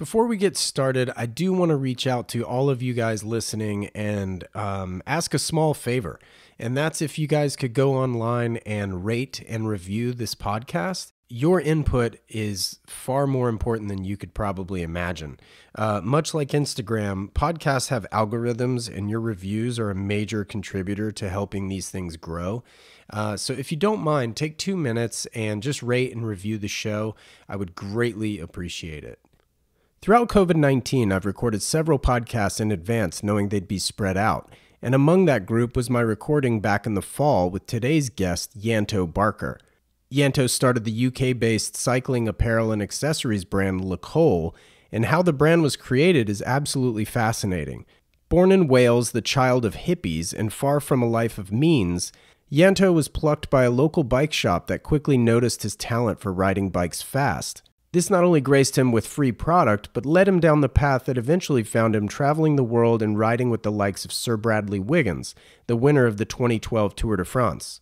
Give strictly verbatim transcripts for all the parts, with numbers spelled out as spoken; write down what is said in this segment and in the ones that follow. Before we get started, I do want to reach out to all of you guys listening and um, ask a small favor. And that's if you guys could go online and rate and review this podcast. Your input is far more important than you could probably imagine. Uh, much like Instagram, podcasts have algorithms, and your reviews are a major contributor to helping these things grow. Uh, so if you don't mind, take two minutes and just rate and review the show. I would greatly appreciate it. Throughout COVID nineteen, I've recorded several podcasts in advance, knowing they'd be spread out. And among that group was my recording back in the fall with today's guest, Yanto Barker. Yanto started the U K-based cycling apparel and accessories brand Le Col, and how the brand was created is absolutely fascinating. Born in Wales, the child of hippies, and far from a life of means, Yanto was plucked by a local bike shop that quickly noticed his talent for riding bikes fast. This not only graced him with free product, but led him down the path that eventually found him traveling the world and riding with the likes of Sir Bradley Wiggins, the winner of the twenty twelve Tour de France.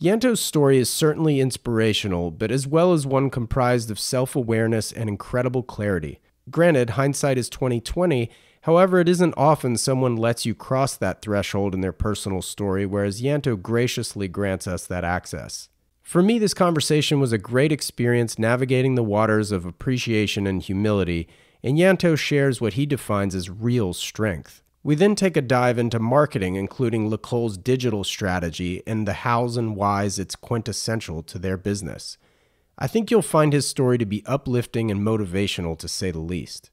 Yanto's story is certainly inspirational, but as well as one comprised of self-awareness and incredible clarity. Granted, hindsight is twenty twenty, however, it isn't often someone lets you cross that threshold in their personal story, whereas Yanto graciously grants us that access. For me, this conversation was a great experience navigating the waters of appreciation and humility, and Yanto shares what he defines as real strength. We then take a dive into marketing, including Le Col's digital strategy and the hows and whys it's quintessential to their business. I think you'll find his story to be uplifting and motivational, to say the least.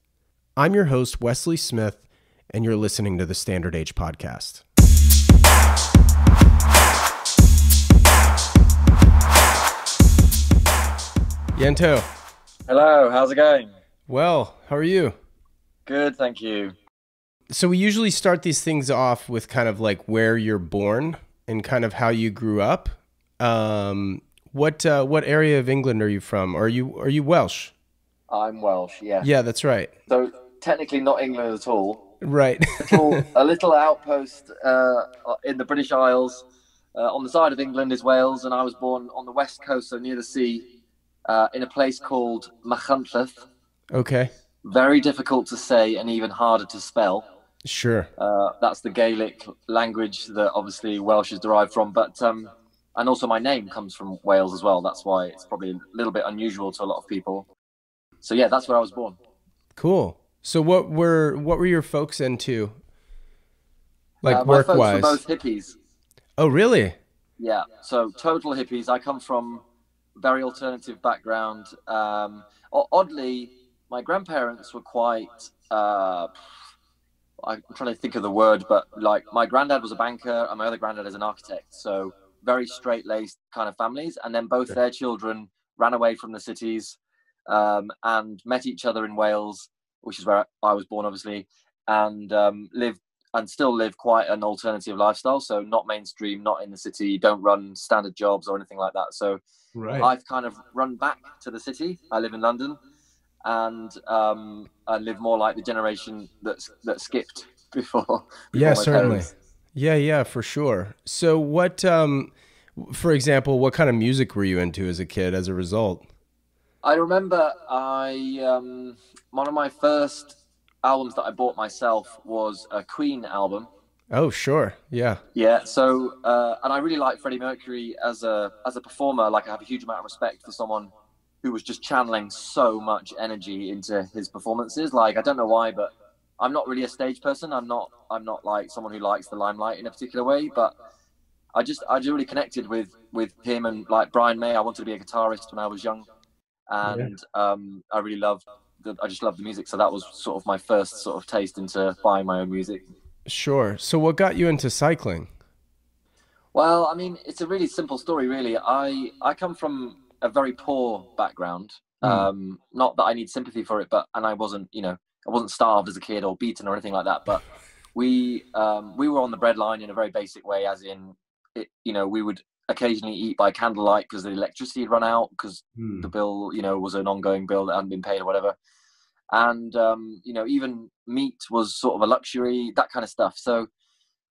I'm your host, Wesley Smith, and you're listening to the Standard H Podcast. Yanto. Hello, how's it going? Well, how are you? Good, thank you. So we usually start these things off with kind of like where you're born and kind of how you grew up. Um, what uh, what area of England are you from? Are you are you Welsh? I'm Welsh, yeah. Yeah, that's right. So technically not England at all. Right. a, little, a little outpost uh, in the British Isles. Uh, on the side of England is Wales, and I was born on the west coast, so near the sea, uh, in a place called Machantlef. Okay. Very difficult to say and even harder to spell. Sure. Uh, that's the Gaelic language that obviously Welsh is derived from, but um, and also my name comes from Wales as well. That's why it's probably a little bit unusual to a lot of people. So yeah, that's where I was born. Cool. So what were what were your folks into? Like uh, work wise? My folks were both hippies. Oh really? Yeah. So total hippies. I come from a very alternative background. Um, oddly, my grandparents were quite. Uh, I'm trying to think of the word, but like my granddad was a banker and my other granddad is an architect. So very straight-laced kind of families. And then both their children ran away from the cities um, and met each other in Wales, which is where I was born, obviously, and um, lived and still live quite an alternative lifestyle. So not mainstream, not in the city, don't run standard jobs or anything like that. So right. I've kind of run back to the city. I live in London. And um, I live more like the generation that's that skipped before. before yeah, certainly. Parents. Yeah, yeah, for sure. So, what, um, for example, what kind of music were you into as a kid? As a result, I remember I um, one of my first albums that I bought myself was a Queen album. Oh, sure, yeah, yeah. So, uh, and I really like Freddie Mercury as a as a performer. Like, I have a huge amount of respect for someone who was just channeling so much energy into his performances. Like, I don't know why, but I'm not really a stage person. I'm not, I'm not like someone who likes the limelight in a particular way, but I just, I just really connected with, with him and like Brian May. I wanted to be a guitarist when I was young, and yeah. um, I really loved the, I just loved the music. So that was sort of my first sort of taste into buying my own music. Sure. So what got you into cycling? Well, I mean, it's a really simple story, really. I, I come from a very poor background. Mm. Um, not that I need sympathy for it, but, and I wasn't, you know, I wasn't starved as a kid or beaten or anything like that, but we, um, we were on the breadline in a very basic way, as in, it, you know, we would occasionally eat by candlelight because the electricity had run out because mm. the bill, you know, was an ongoing bill that hadn't been paid or whatever. And, um, you know, even meat was sort of a luxury, that kind of stuff. So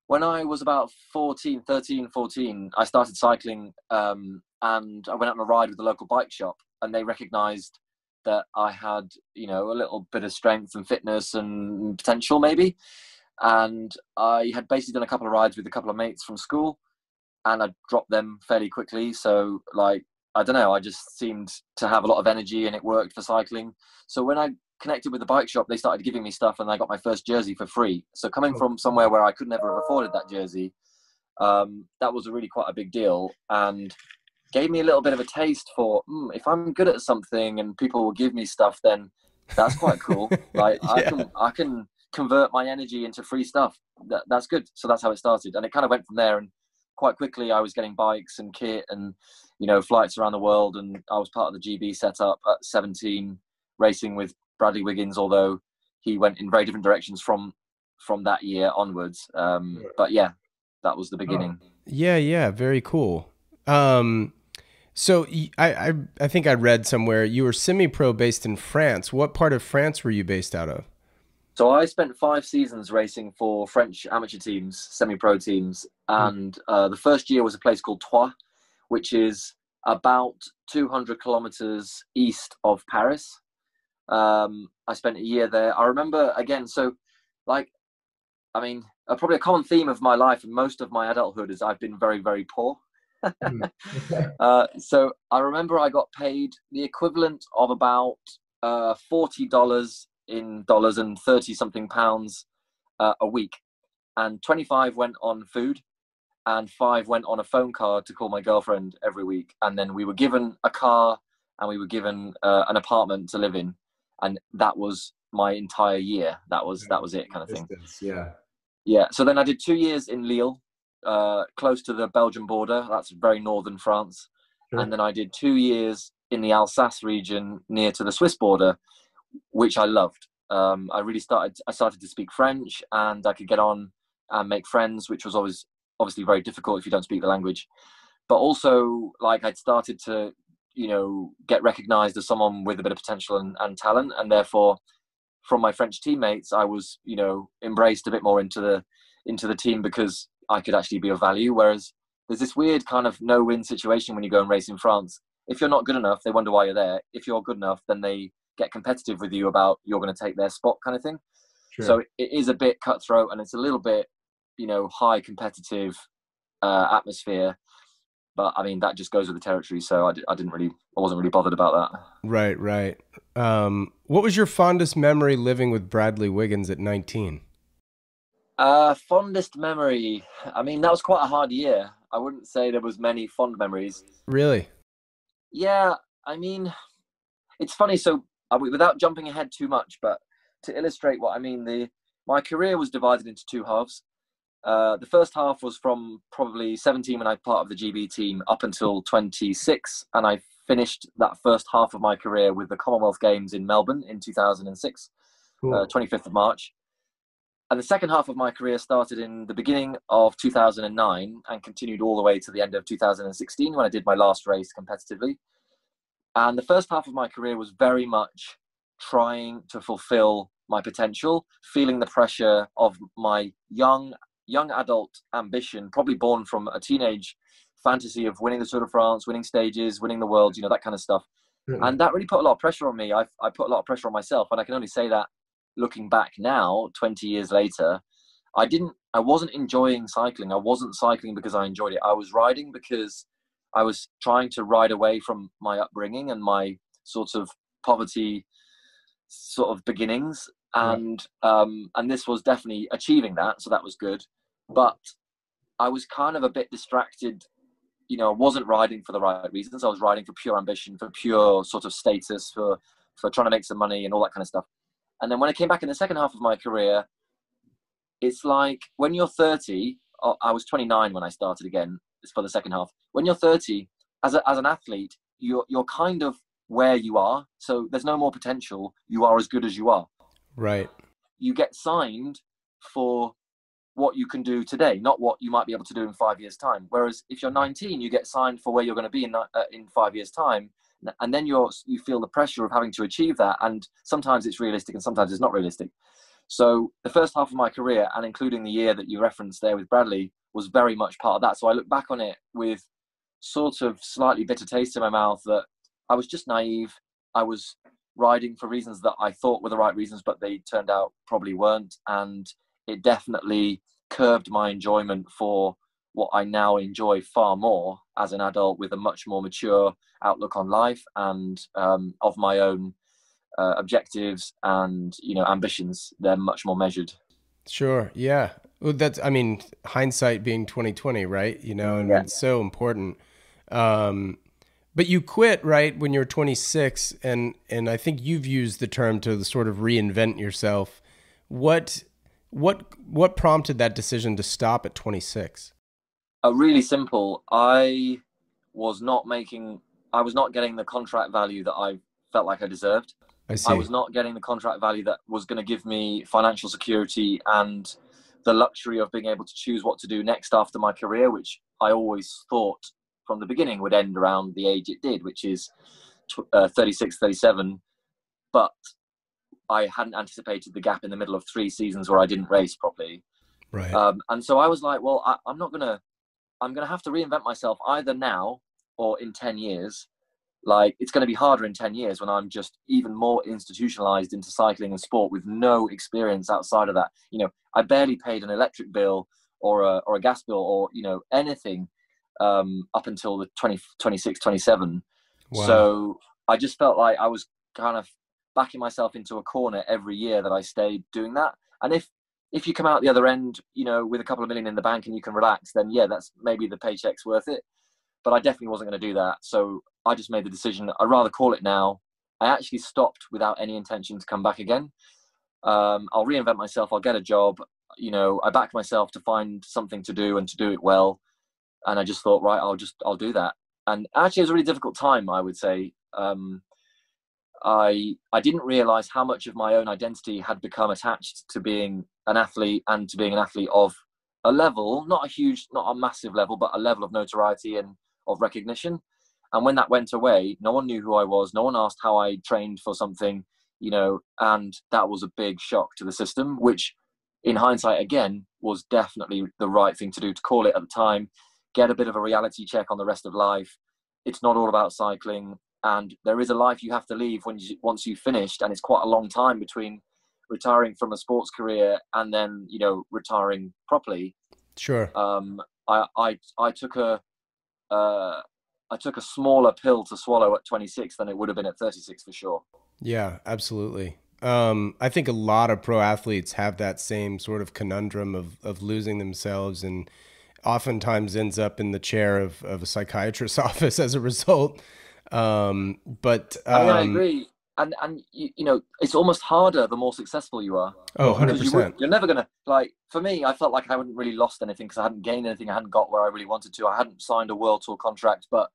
when I was about fourteen, thirteen, fourteen, I started cycling, um, and I went out on a ride with the local bike shop, and they recognized that I had, you know, a little bit of strength and fitness and potential maybe. And I had basically done a couple of rides with a couple of mates from school, and I dropped them fairly quickly. So like, I don't know, I just seemed to have a lot of energy, and it worked for cycling. So when I connected with the bike shop, they started giving me stuff, and I got my first jersey for free. So coming from somewhere where I could never have afforded that jersey, um, that was really quite a big deal, and gave me a little bit of a taste for, mm, if I'm good at something and people will give me stuff, then that's quite cool. Like yeah. I can, I can convert my energy into free stuff. That, that's good. So that's how it started. And it kind of went from there, and quite quickly I was getting bikes and kit and, you know, flights around the world. And I was part of the G B setup at seventeen, racing with Bradley Wiggins, although he went in very different directions from, from that year onwards. Um, but yeah, that was the beginning. Oh. Yeah. Yeah. Very cool. Um, so I, I, I think I read somewhere you were semi-pro based in France. What part of France were you based out of? So I spent five seasons racing for French amateur teams, semi-pro teams. And uh, the first year was a place called Troyes, which is about two hundred kilometers east of Paris. Um, I spent a year there. I remember, again, so like, I mean, uh, probably a common theme of my life and most of my adulthood is I've been very, very poor. uh, so I remember I got paid the equivalent of about uh, forty dollars in dollars and thirty something pounds uh, a week. And twenty-five went on food and five went on a phone card to call my girlfriend every week. And then we were given a car and we were given uh, an apartment to live in. And that was my entire year. That was, that was it kind of thing. Yeah. Yeah. So then I did two years in Lille, uh, close to the Belgian border. That's very northern France. Sure. And then I did two years in the Alsace region near to the Swiss border, which I loved. Um, I really started, I started to speak French, and I could get on and make friends, which was always obviously very difficult if you don't speak the language. But also, like, I'd started to, you know, get recognized as someone with a bit of potential and, and talent. And therefore from my French teammates, I was, you know, embraced a bit more into the, into the team because I could actually be of value. Whereas there's this weird kind of no win situation when you go and race in France. If you're not good enough, they wonder why you're there. If you're good enough, then they get competitive with you about you're going to take their spot kind of thing. Sure. So it is a bit cutthroat, and it's a little bit, you know, high competitive uh, atmosphere. But I mean, that just goes with the territory. So I, I didn't really, I wasn't really bothered about that. Right, right. Um, what was your fondest memory living with Bradley Wiggins at nineteen? Uh, fondest memory. I mean, that was quite a hard year. I wouldn't say there was many fond memories. Really? Yeah. I mean, it's funny. So without jumping ahead too much, but to illustrate what I mean, the my career was divided into two halves. Uh, the first half was from probably seventeen, when I was part of the G B team, up until twenty-six, and I finished that first half of my career with the Commonwealth Games in Melbourne in two thousand six, cool. uh, twenty-fifth of March. And the second half of my career started in the beginning of two thousand nine and continued all the way to the end of two thousand sixteen, when I did my last race competitively. And the first half of my career was very much trying to fulfill my potential, feeling the pressure of my young young adult ambition, probably born from a teenage fantasy of winning the Tour de France, winning stages, winning the world, you know, that kind of stuff. Mm-hmm. And that really put a lot of pressure on me. I, I put a lot of pressure on myself. And I can only say that looking back now, twenty years later, I didn't, I wasn't enjoying cycling. I wasn't cycling because I enjoyed it. I was riding because I was trying to ride away from my upbringing and my sort of poverty sort of beginnings. And, um, and this was definitely achieving that. So that was good. But I was kind of a bit distracted. You know, I wasn't riding for the right reasons. I was riding for pure ambition, for pure sort of status, for, for trying to make some money and all that kind of stuff. And then when I came back in the second half of my career, it's like when you're thirty, I was twenty-nine when I started again. For the second half, when you're thirty, as a, as an athlete, you're you're kind of where you are. So there's no more potential. You are as good as you are. Right. You get signed for what you can do today, not what you might be able to do in five years' time. Whereas if you're nineteen, you get signed for where you're going to be in uh, in five years' time, and then you're you feel the pressure of having to achieve that. And sometimes it's realistic, and sometimes it's not realistic. So the first half of my career, and including the year that you referenced there with Bradley, was very much part of that. So I look back on it with sort of slightly bitter taste in my mouth that I was just naive. I was riding for reasons that I thought were the right reasons, but they turned out probably weren't. And it definitely curbed my enjoyment for what I now enjoy far more as an adult with a much more mature outlook on life and um, of my own uh, objectives and, you know, ambitions. They're much more measured. Sure. Yeah. Well, that's, I mean, hindsight being twenty twenty, right? You know, and yeah. It's so important. Um, but you quit, right, when you're twenty-six, and, and I think you've used the term to sort of reinvent yourself. What, what, what prompted that decision to stop at twenty-six? Uh, really simple. I was not making, I was not getting the contract value that I felt like I deserved. I see. I was not getting the contract value that was going to give me financial security and the luxury of being able to choose what to do next after my career, which I always thought from the beginning would end around the age it did, which is uh, thirty-six, thirty-seven. But I hadn't anticipated the gap in the middle of three seasons where I didn't race properly. Right. Um, and so I was like, well, I, I'm not going to, I'm going to have to reinvent myself either now or in ten years. Like, it's going to be harder in ten years when I'm just even more institutionalized into cycling and sport with no experience outside of that. You know, I barely paid an electric bill or a, or a gas bill or, you know, anything um, up until the twenty, twenty-six, twenty-seven. Wow. So I just felt like I was kind of backing myself into a corner every year that I stayed doing that. And if, if you come out the other end, you know, with a couple of million in the bank and you can relax, then yeah, that's maybe the paycheck's worth it. But I definitely wasn't going to do that. So I just made the decision. I'd rather call it now. I actually stopped without any intention to come back again. Um, I'll reinvent myself. I'll get a job. You know, I backed myself to find something to do and to do it well. And I just thought, right, I'll just, I'll do that. And actually it was a really difficult time, I would say. Um, I, I didn't realize how much of my own identity had become attached to being an athlete and to being an athlete of a level, not a huge, not a massive level, but a level of notoriety and of recognition. And when that went away, no one knew who I was. No one asked how I trained for something, you know, and that was a big shock to the system, which in hindsight, again, was definitely the right thing to do, to call it at the time, get a bit of a reality check on the rest of life. It's not all about cycling. And there is a life you have to leave when you, once you've finished. And it's quite a long time between retiring from a sports career and then, you know, retiring properly. Sure. Um, I, I, I took a, Uh, I took a smaller pill to swallow at twenty-six than it would have been at thirty-six for sure. Yeah, absolutely. Um, I think a lot of pro athletes have that same sort of conundrum of, of losing themselves, and oftentimes ends up in the chair of, of a psychiatrist's office as a result. Um, but um, I, mean, I agree. And, and you, you know, it's almost harder the more successful you are. Oh, one hundred percent. You you're never going to, like, for me, I felt like I hadn't really lost anything because I hadn't gained anything. I hadn't got where I really wanted to. I hadn't signed a World Tour contract. But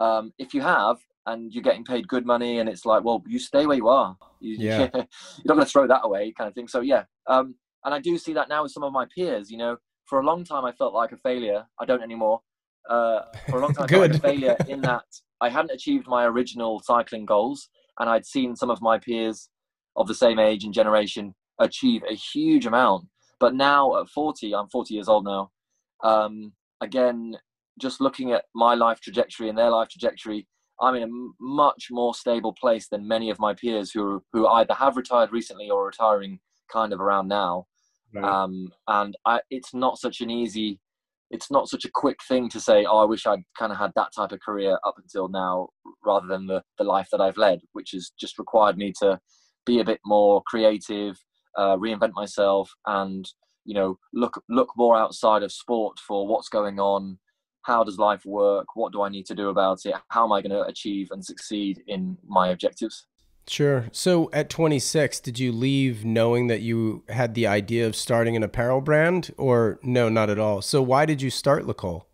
um, if you have, and you're getting paid good money, and it's like, well, you stay where you are. You, yeah. You're not going to throw that away kind of thing. So, yeah. Um, and I do see that now with some of my peers. You know, for a long time, I felt like a failure. I don't anymore. Uh, for a long time, I felt like a failure in that I hadn't achieved my original cycling goals. And I'd seen some of my peers of the same age and generation achieve a huge amount. But now at forty, I'm forty years old now. Um, again, just looking at my life trajectory and their life trajectory, I'm in a much more stable place than many of my peers who who either have retired recently or retiring kind of around now. Right. Um, and I, it's not such an easy, it's not such a quick thing to say, oh, I wish I'd kind of had that type of career up until now, rather than the, the life that I've led, which has just required me to be a bit more creative, uh, reinvent myself and, you know, look, look more outside of sport for what's going on. How does life work? What do I need to do about it? How am I going to achieve and succeed in my objectives? Sure. So at twenty-six, did you leave knowing that you had the idea of starting an apparel brand, or no, not at all? So why did you start Le Col?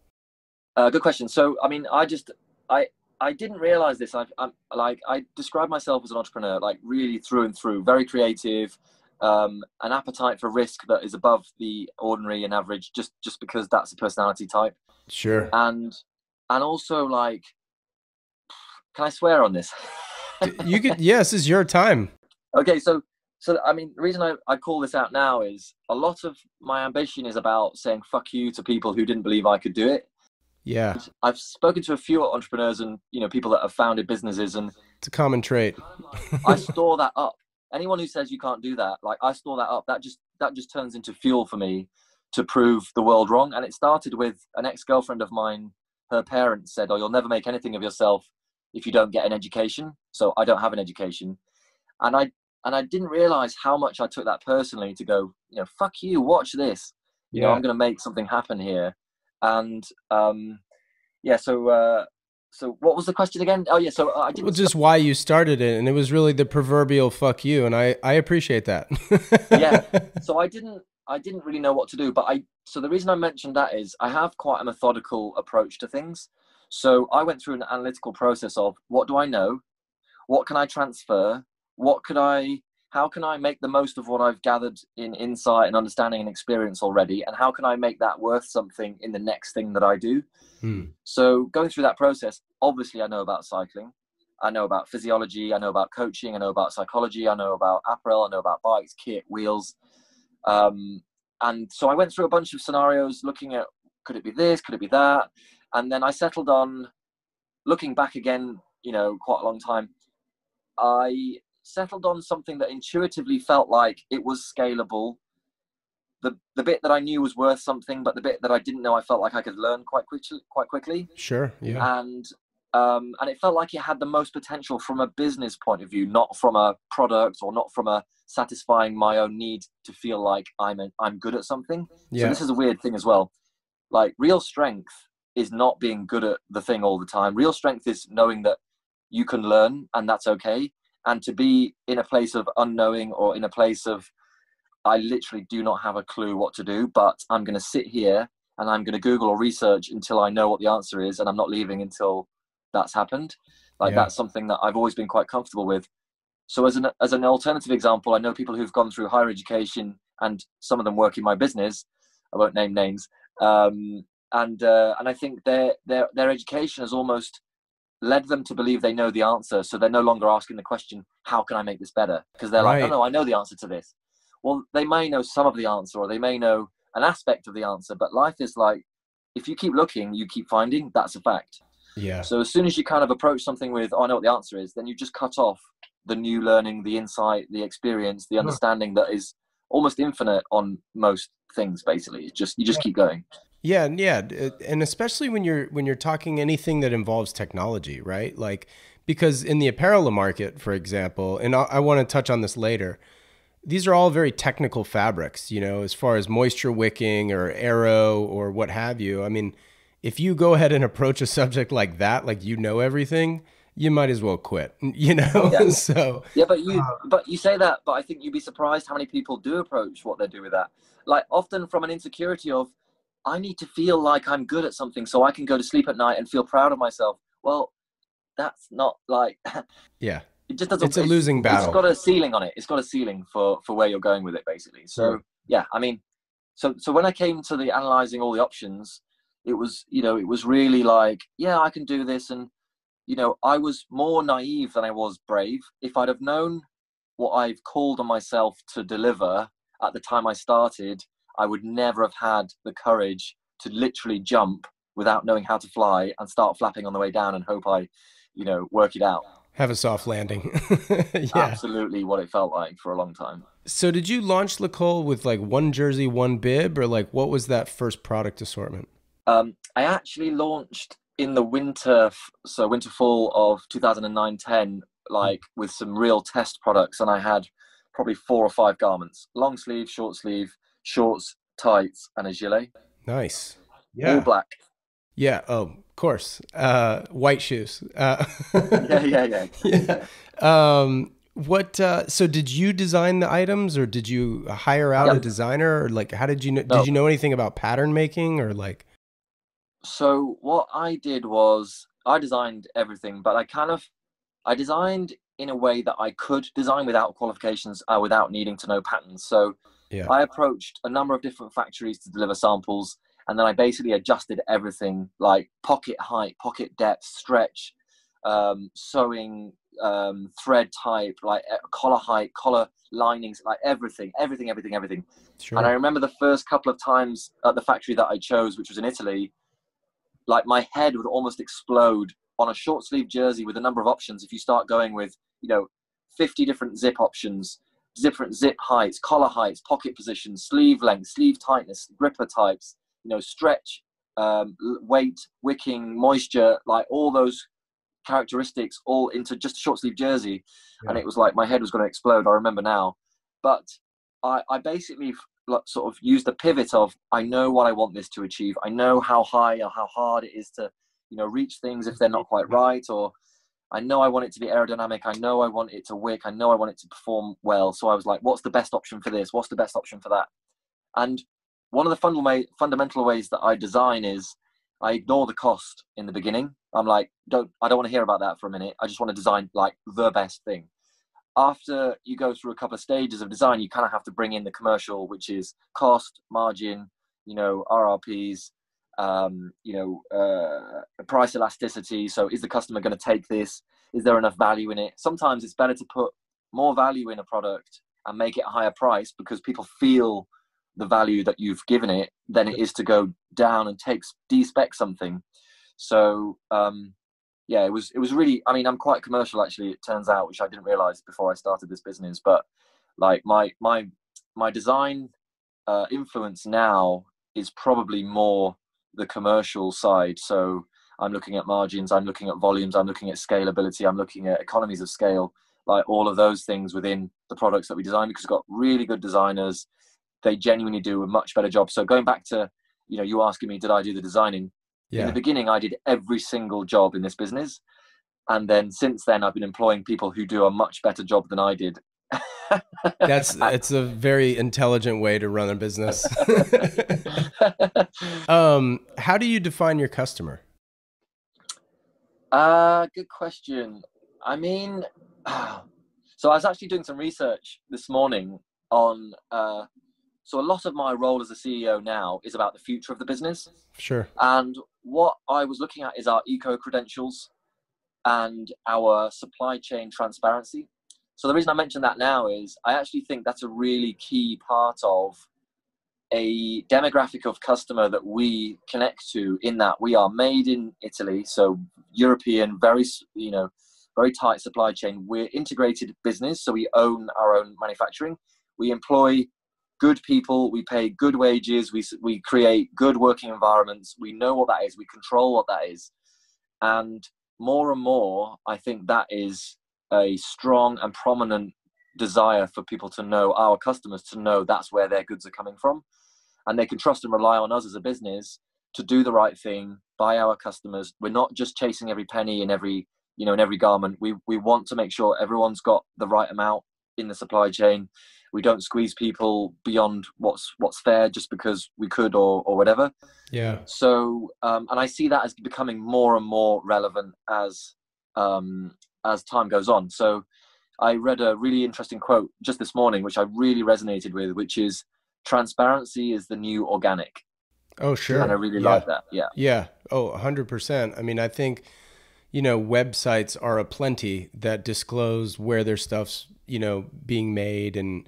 Uh, good question. So, I mean, I just, I, I didn't realize this. I, I'm like, I describe myself as an entrepreneur, like really through and through, very creative, um, an appetite for risk that is above the ordinary and average, just, just because that's a personality type. Sure. And, and also like, can I swear on this? You could, yes, it's your time. Okay, so so I mean, the reason I, I call this out now is a lot of my ambition is about saying fuck you to people who didn't believe I could do it. Yeah. I've spoken to a few entrepreneurs and, you know, people that have founded businesses, and it's a common trait. I store that up. Anyone who says you can't do that, like, I store that up. That just, that just turns into fuel for me to prove the world wrong. And it started with an ex-girlfriend of mine. Her parents said, oh, you'll never make anything of yourself if you don't get an education. So I don't have an education. And I, and I didn't realize how much I took that personally, to go, you know, fuck you, watch this. Yeah. You know, I'm going to make something happen here. And, um, yeah, so, uh, so what was the question again? Oh yeah. So I didn't well, just why you started it. And it was really the proverbial fuck you. And I, I appreciate that. Yeah. So I didn't, I didn't really know what to do, but I, so the reason I mentioned that is I have quite a methodical approach to things. So I went through an analytical process of, what do I know? What can I transfer? What could I, how can I make the most of what I've gathered in insight and understanding and experience already? And how can I make that worth something in the next thing that I do? Hmm. So going through that process, obviously I know about cycling. I know about physiology. I know about coaching. I know about psychology. I know about apparel. I know about bikes, kit, wheels. Um, and so I went through a bunch of scenarios looking at, could it be this? Could it be that? And then I settled on, looking back again, you know, quite a long time, I settled on something that intuitively felt like it was scalable. The, the bit that I knew was worth something, but the bit that I didn't know, I felt like I could learn quite quickly, quite quickly. Sure. Yeah. And, um, and it felt like it had the most potential from a business point of view, not from a product, or not from a satisfying my own need to feel like I'm, a, I'm good at something. Yeah. So this is a weird thing as well. Like, real strength is not being good at the thing all the time. Real strength is knowing that you can learn, and that's okay. And to be in a place of unknowing, or in a place of, I literally do not have a clue what to do, but I'm going to sit here and I'm going to Google or research until I know what the answer is, and I'm not leaving until that's happened. Like, yeah. That's something that I've always been quite comfortable with. So as an, as an alternative example, I know people who've gone through higher education, and some of them work in my business. I won't name names. Um, and, uh, and I think their, their, their education has almost led them to believe they know the answer. So they're no longer asking the question, how can I make this better? Because they're right. like, oh no, I know the answer to this. Well, they may know some of the answer, or they may know an aspect of the answer, but life is like, if you keep looking, you keep finding. That's a fact. Yeah. So as soon as you kind of approach something with, oh, I know what the answer is, then you just cut off the new learning, the insight, the experience, the understanding that is almost infinite on most things. Basically, it's just, you just yeah. keep going. Yeah. Yeah. And especially when you're, when you're talking anything that involves technology, right? Like, because in the apparel market, for example, and I, I want to touch on this later, these are all very technical fabrics, you know, as far as moisture wicking or aero or what have you. I mean, if you go ahead and approach a subject like that, like, you know, everything, you might as well quit, you know? Yeah. So yeah, but you, but you say that, but I think you'd be surprised how many people do approach what they do with that. Like, often from an insecurity of, I need to feel like I'm good at something so I can go to sleep at night and feel proud of myself. Well, that's not like, yeah, it just doesn't, it's a losing battle. It's got a ceiling on it. It's got a ceiling for, for where you're going with it, basically. So yeah, I mean, so, so when I came to the analyzing all the options, it was, you know, it was really like, yeah, I can do this. And, you know, I was more naive than I was brave. If I'd have known what I've called on myself to deliver at the time I started, I would never have had the courage to literally jump without knowing how to fly and start flapping on the way down and hope I, you know, work it out. Have a soft landing. Yeah. Absolutely what it felt like for a long time. So did you launch Le Col with like one jersey, one bib, or like what was that first product assortment? Um, I actually launched in the winter, so winter fall of two thousand nine ten, like with some real test products. And I had probably four or five garments, long sleeve, short sleeve, shorts, tights, and a gilet. Nice. Yeah. All black. Yeah. Oh, of course. Uh, white shoes. Uh, yeah, yeah, yeah. yeah. Um, what, uh, so did you design the items, or did you hire out yep. a designer, or like, how did you know, did oh. you know anything about pattern making, or like? So what I did was I designed everything, but I kind of, I designed in a way that I could design without qualifications, uh, without needing to know patterns. So yeah. I approached a number of different factories to deliver samples, and then I basically adjusted everything, like pocket height, pocket depth, stretch, um, sewing, um, thread type, like collar height, collar linings, like everything, everything, everything, everything. Sure. And I remember the first couple of times at the factory that I chose, which was in Italy, like my head would almost explode on a short sleeve jersey with a number of options. If you start going with, you know, fifty different zip options, different zip heights, collar heights, pocket positions, sleeve length, sleeve tightness, gripper types, you know, stretch, um, weight, wicking, moisture, like all those characteristics all into just a short sleeve jersey. Yeah. And it was like my head was going to explode. I remember now. But I, I basically sort of used the pivot of, I know what I want this to achieve. I know how high or how hard it is to, you know, reach things if they're not quite right, or I know I want it to be aerodynamic. I know I want it to wick. I know I want it to perform well. So I was like, what's the best option for this? What's the best option for that? And one of the fund way, fundamental ways that I design is I ignore the cost in the beginning. I'm like, don't, I don't want to hear about that for a minute. I just want to design like the best thing. After you go through a couple of stages of design, you kind of have to bring in the commercial, which is cost, margin, you know, R R Ps, um, you know, uh, price elasticity. So is the customer going to take this? Is there enough value in it? Sometimes it's better to put more value in a product and make it a higher price because people feel the value that you've given it than it is to go down and take de-spec something. So, um, yeah, it was, it was really, I mean, I'm quite commercial actually, it turns out, which I didn't realize before I started this business, but like my, my, my design, uh, influence now is probably more the commercial side. So I'm looking at margins, I'm looking at volumes, I'm looking at scalability, I'm looking at economies of scale, like all of those things within the products that we design, because we've got really good designers. They genuinely do a much better job. So going back to, you know, you asking me, did I do the designing? Yeah. In the beginning, I did every single job in this business. And then since then, I've been employing people who do a much better job than I did. That's, it's a very intelligent way to run a business. um, how do you define your customer? Uh, good question. I mean, so I was actually doing some research this morning on, uh, so a lot of my role as a C E O now is about the future of the business. Sure. And what I was looking at is our eco-credentials and our supply chain transparency. So the reason I mention that now is I actually think that's a really key part of a demographic of customer that we connect to, in that we are made in Italy. So European, very, you know, very tight supply chain. We're integrated business. So we own our own manufacturing. We employ good people, we pay good wages, we, we create good working environments, we know what that is, we control what that is. And more and more, I think that is a strong and prominent desire for people to know, our customers to know that's where their goods are coming from. And they can trust and rely on us as a business to do the right thing by our customers. We're not just chasing every penny in every, you know, in every garment. We, we want to make sure everyone's got the right amount in the supply chain. We don't squeeze people beyond what's what's fair just because we could, or or whatever. Yeah. So, um, and I see that as becoming more and more relevant as um, as time goes on. So, I read a really interesting quote just this morning, which I really resonated with, which is, "Transparency is the new organic." Oh, sure. And I really yeah. like that. Yeah. Yeah. Oh, a hundred percent. I mean, I think, you know, websites are aplenty that disclose where their stuff's, you know, being made and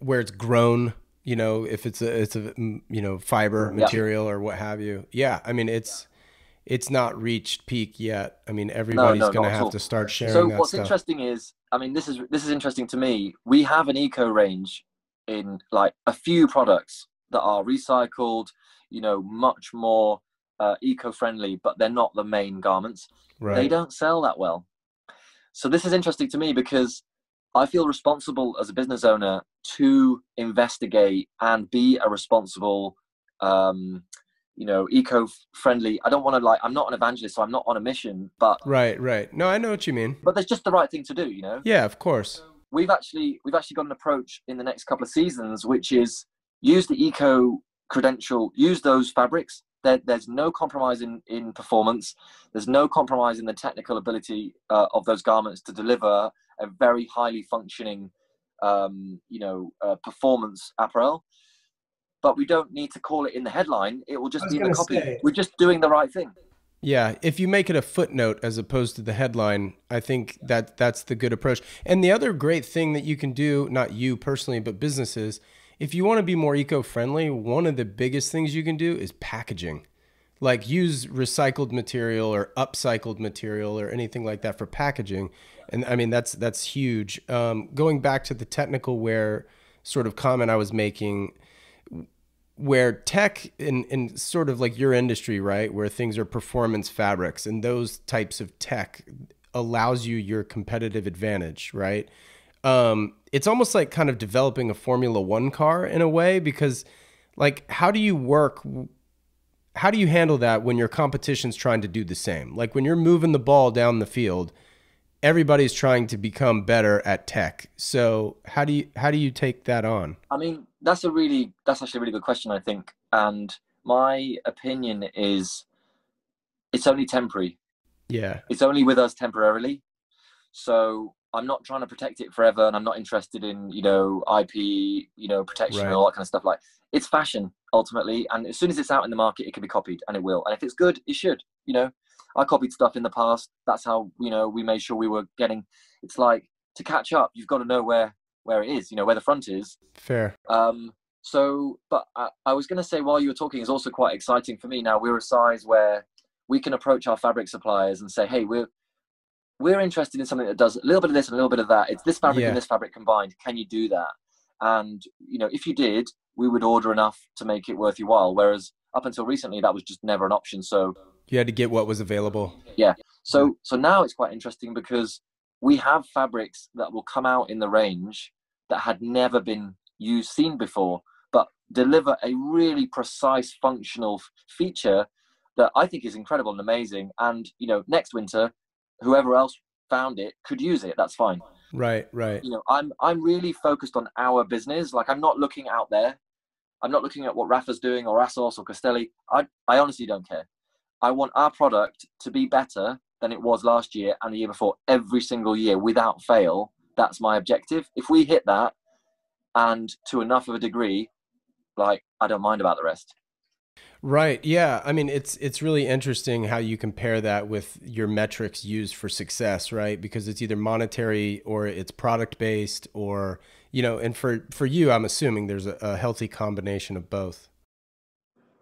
where it's grown, you know, if it's a, it's a, you know, fiber material yeah. or what have you. Yeah. I mean, it's, yeah. it's not reached peak yet. I mean, everybody's no, no, going to have to start sharing so that So what's stuff. Interesting is, I mean, this is, this is interesting to me. We have an eco range in like a few products that are recycled, you know, much more uh, eco-friendly, but they're not the main garments. Right. They don't sell that well. So this is interesting to me because I feel responsible as a business owner to investigate and be a responsible, um, you know, eco-friendly. I don't want to like, I'm not an evangelist, so I'm not on a mission, but. Right, right. No, I know what you mean. But that's just the right thing to do, you know? Yeah, of course. So we've actually, we've actually got an approach in the next couple of seasons, which is use the eco-credential, use those fabrics. There, there's no compromise in, in performance. There's no compromise in the technical ability uh, of those garments to deliver a very highly functioning, um, you know, uh, performance apparel. But we don't need to call it in the headline. It will just be in the copy. Say. We're just doing the right thing. Yeah. If you make it a footnote as opposed to the headline, I think that that's the good approach. And the other great thing that you can do, not you personally, but businesses, if you want to be more eco-friendly, one of the biggest things you can do is packaging. like use recycled material or upcycled material or anything like that for packaging. And I mean, that's, that's huge. Um, going back to the technical wear sort of comment I was making, where tech in, in sort of like your industry, right, where things are performance fabrics and those types of tech allows you your competitive advantage, right? Um, it's almost like kind of developing a Formula One car in a way, because like, how do you work, how do you handle that when your competition's trying to do the same? Like when you're moving the ball down the field, everybody's trying to become better at tech. So how do you, how do you take that on? I mean, that's a really, that's actually a really good question, I think. And my opinion is it's only temporary. Yeah. It's only with us temporarily. So I'm not trying to protect it forever, and I'm not interested in, you know, I P, you know, protection, right, and all that kind of stuff. Like, it's fashion ultimately. And as soon as it's out in the market, it can be copied, and it will. And if it's good, it should, you know, I copied stuff in the past. That's how, you know, we made sure we were getting, it's like to catch up, you've got to know where, where it is, you know, where the front is. Fair. Um, so, but I, I was going to say, while you were talking, is also quite exciting for me. Now we're a size where we can approach our fabric suppliers and say, hey, we're, we're interested in something that does a little bit of this and a little bit of that. It's this fabric, yeah, and this fabric combined. Can you do that? And, you know, if you did, we would order enough to make it worth your while. Whereas up until recently, that was just never an option. So you had to get what was available. Yeah. So, so now it's quite interesting because we have fabrics that will come out in the range that had never been used, seen before, but deliver a really precise functional feature that I think is incredible and amazing. And, you know, next winter, whoever else found it could use it. That's fine. Right, right. You know, I'm I'm really focused on our business. Like, I'm not looking out there. I'm not looking at what Rafa's doing or Assos or Castelli. I I honestly don't care. I want our product to be better than it was last year and the year before every single year without fail. That's my objective. If we hit that, and to enough of a degree, like, I don't mind about the rest. Right. Yeah. I mean, it's, it's really interesting how you compare that with your metrics used for success, right? Because it's either monetary or it's product based or, you know, and for, for you, I'm assuming there's a, a healthy combination of both.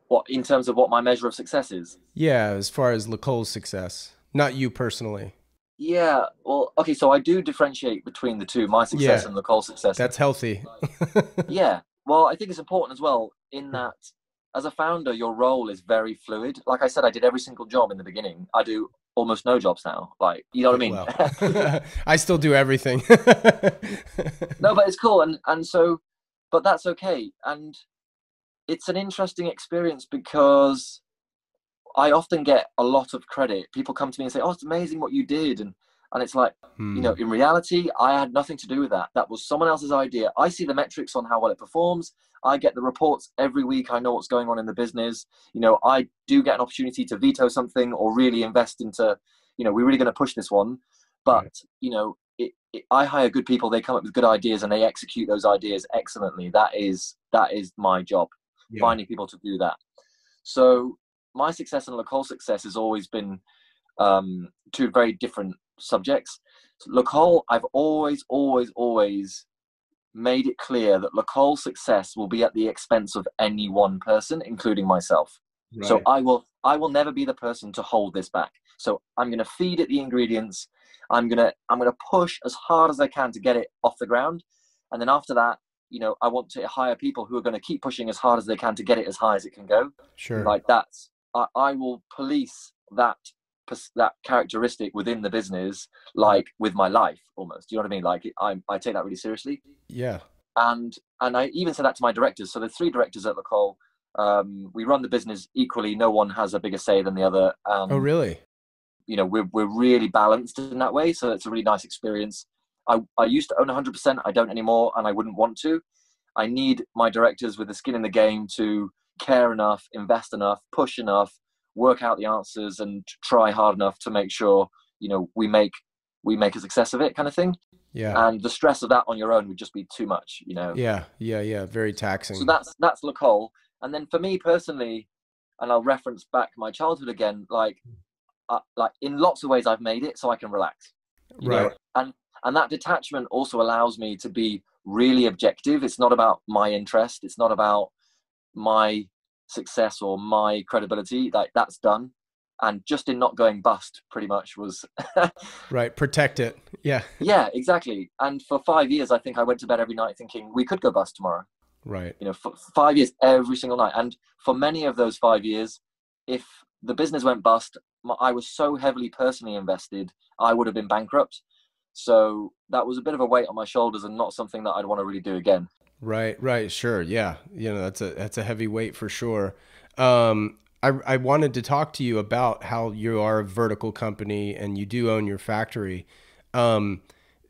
What, in terms of what my measure of success is? Yeah. As far as Le Col's success, not you personally. Yeah. Well, okay. So I do differentiate between the two, my success, yeah, and Le Col's success. That's healthy. Yeah. Well, I think it's important as well in that, as a founder, your role is very fluid. Like I said, I did every single job in the beginning. I do almost no jobs now. Like, you know what I mean? Well, I still do everything. No, but it's cool. And, and so, but that's okay. And it's an interesting experience because I often get a lot of credit. People come to me and say, oh, it's amazing what you did. And, and it's like, hmm. you know, in reality, I had nothing to do with that. That was someone else's idea. I see the metrics on how well it performs. I get the reports every week. I know what's going on in the business. You know, I do get an opportunity to veto something or really invest into, you know, we're really going to push this one. But, right. you know, it, it, I hire good people. They come up with good ideas and they execute those ideas excellently. That is, that is my job, yeah. finding people to do that. So my success and Le Col's success has always been um, two very different subjects. So Le Col, I've always, always, always made it clear that Le Col's success will be at the expense of any one person, including myself. Right. So I will, I will never be the person to hold this back. So I'm going to feed it the ingredients. I'm going to, I'm going to push as hard as I can to get it off the ground. And then after that, you know, I want to hire people who are going to keep pushing as hard as they can to get it as high as it can go. Sure. Like that's, I, I will police that, that characteristic within the business, like with my life almost. Do you know what I mean? Like I, I take that really seriously. Yeah. And, and I even said that to my directors. So the three directors at Le Col, um, we run the business equally. No one has a bigger say than the other. Um, oh, really? You know, we're, we're really balanced in that way. So it's a really nice experience. I, I used to own one hundred percent. I don't anymore. And I wouldn't want to. I need my directors with the skin in the game to care enough, invest enough, push enough, work out the answers and try hard enough to make sure, you know, we make, we make a success of it kind of thing. Yeah. And the stress of that on your own would just be too much, you know? Yeah. Yeah. Yeah. Very taxing. So that's, that's Le Col. And then for me personally, and I'll reference back my childhood again, like, uh, like in lots of ways I've made it so I can relax. Right. Know? And, and that detachment also allows me to be really objective. It's not about my interest. It's not about my success or my credibility, like that's done. And just in not going bust pretty much was right. Protect it. Yeah. Yeah, exactly. And for five years, I think I went to bed every night thinking we could go bust tomorrow. Right. You know, for five years, every single night. And for many of those five years, if the business went bust, I was so heavily personally invested, I would have been bankrupt. So that was a bit of a weight on my shoulders and not something that I'd want to really do again. Right. Right. Sure. Yeah. You know, that's a, that's a heavy weight for sure. Um, I, I wanted to talk to you about how you are a vertical company and you do own your factory. Um,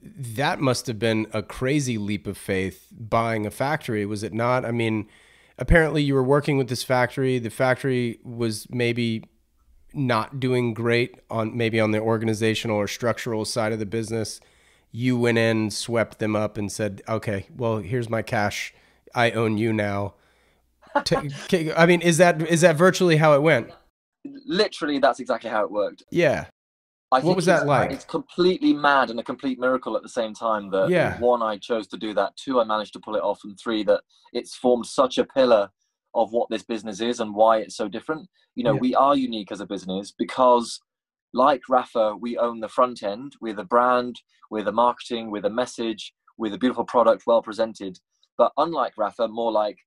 that must have been a crazy leap of faith, buying a factory, was it not? I mean, apparently you were working with this factory. The factory was maybe not doing great on maybe on the organizational or structural side of the business. You went in, swept them up and said, okay, well, here's my cash. I own you now. I mean, is that is that virtually how it went? Literally, that's exactly how it worked. Yeah. I think what was that like? It's completely mad and a complete miracle at the same time that, yeah, one, I chose to do that, two, I managed to pull it off, and three, that it's formed such a pillar of what this business is and why it's so different. You know, yeah, we are unique as a business because, like Rafa, we own the front end. We're the brand, we're the marketing, we're the message, we're the beautiful product, well presented. But unlike Rafa, more like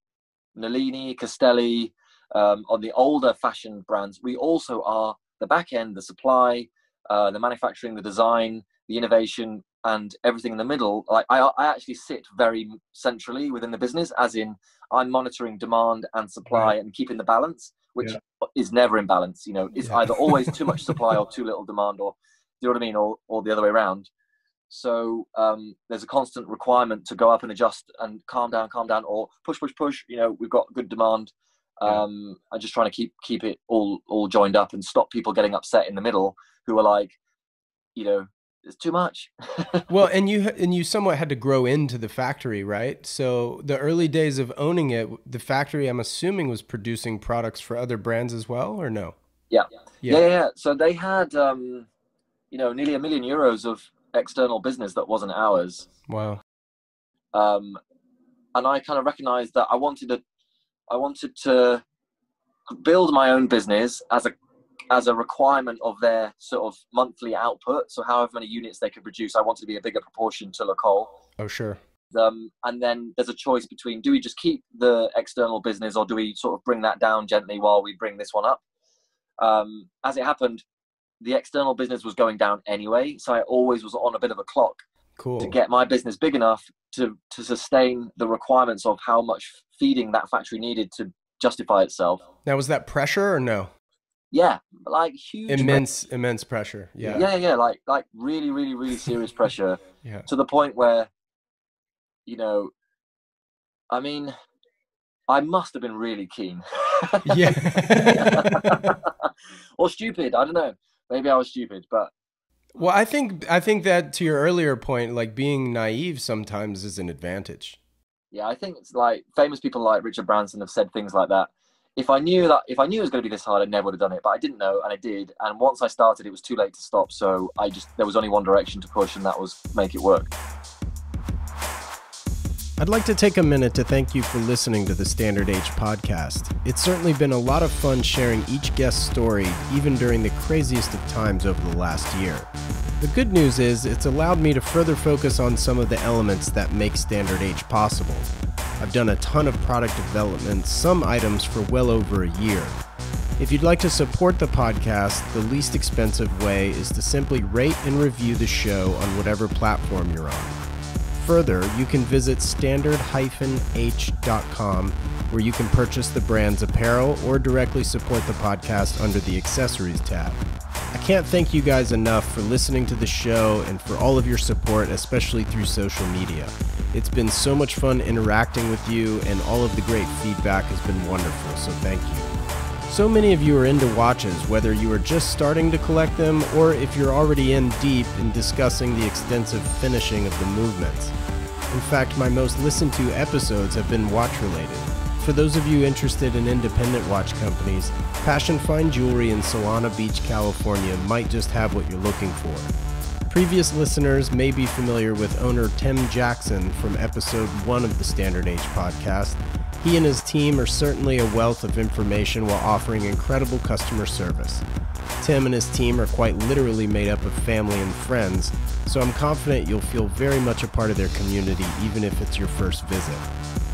Nalini, Castelli, um, on the older fashion brands, we also are the back end, the supply, uh, the manufacturing, the design, the innovation, and everything in the middle. Like I, I actually sit very centrally within the business, as in I'm monitoring demand and supply and keeping the balance, which, yeah, is never in balance. You know, it's, yeah, either always too much supply or too little demand, or do you know what I mean, or or the other way around. So um, there's a constant requirement to go up and adjust and calm down, calm down, or push, push, push. You know, we've got good demand. Um, yeah. I'm just trying to keep keep it all all joined up and stop people getting upset in the middle who are like, you know, it's too much. Well, and you and you somewhat had to grow into the factory, right? So the early days of owning it, the factory, I'm assuming, was producing products for other brands as well, or no? Yeah, yeah, yeah. yeah, yeah. So they had, um, you know, nearly a million euros of external business that wasn't ours. Wow. Um, and I kind of recognized that I wanted to, I wanted to build my own business as a, as a requirement of their sort of monthly output. So however many units they could produce, I wanted to be a bigger proportion to Le Col. Oh, sure. Um, and then there's a choice between, do we just keep the external business or do we sort of bring that down gently while we bring this one up? Um, as it happened, the external business was going down anyway. So I always was on a bit of a clock, cool, to get my business big enough to, to sustain the requirements of how much feeding that factory needed to justify itself. Now, was that pressure or no? Yeah. Like huge. Immense, pressure. immense pressure. Yeah. Yeah. Yeah. Like, like really, really, really serious pressure. Yeah. To the point where, you know, I mean, I must have been really keen. Yeah. Or stupid. I don't know. Maybe I was stupid, but. Well, I think, I think that to your earlier point, like being naive sometimes is an advantage. Yeah. I think it's like famous people like Richard Branson have said things like that. If I knew that, if I knew it was going to be this hard, I never would have done it, but I didn't know. And I did. And once I started, it was too late to stop. So I just, there was only one direction to push, and that was make it work. I'd like to take a minute to thank you for listening to the Standard H podcast. It's certainly been a lot of fun sharing each guest's story, even during the craziest of times over the last year. The good news is it's allowed me to further focus on some of the elements that make Standard H possible. I've done a ton of product development, some items for well over a year. If you'd like to support the podcast, the least expensive way is to simply rate and review the show on whatever platform you're on. Further, you can visit standard dash h dot com where you can purchase the brand's apparel or directly support the podcast under the accessories tab. I can't thank you guys enough for listening to the show and for all of your support, especially through social media. It's been so much fun interacting with you, and all of the great feedback has been wonderful, so thank you. So many of you are into watches, whether you are just starting to collect them or if you're already in deep in discussing the extensive finishing of the movements. In fact, my most listened to episodes have been watch-related. For those of you interested in independent watch companies, Passion Fine Jewelry in Solana Beach, California might just have what you're looking for. Previous listeners may be familiar with owner Tim Jackson from episode one of the Standard H podcast, He and his team are certainly a wealth of information while offering incredible customer service. Tim and his team are quite literally made up of family and friends, so I'm confident you'll feel very much a part of their community even if it's your first visit.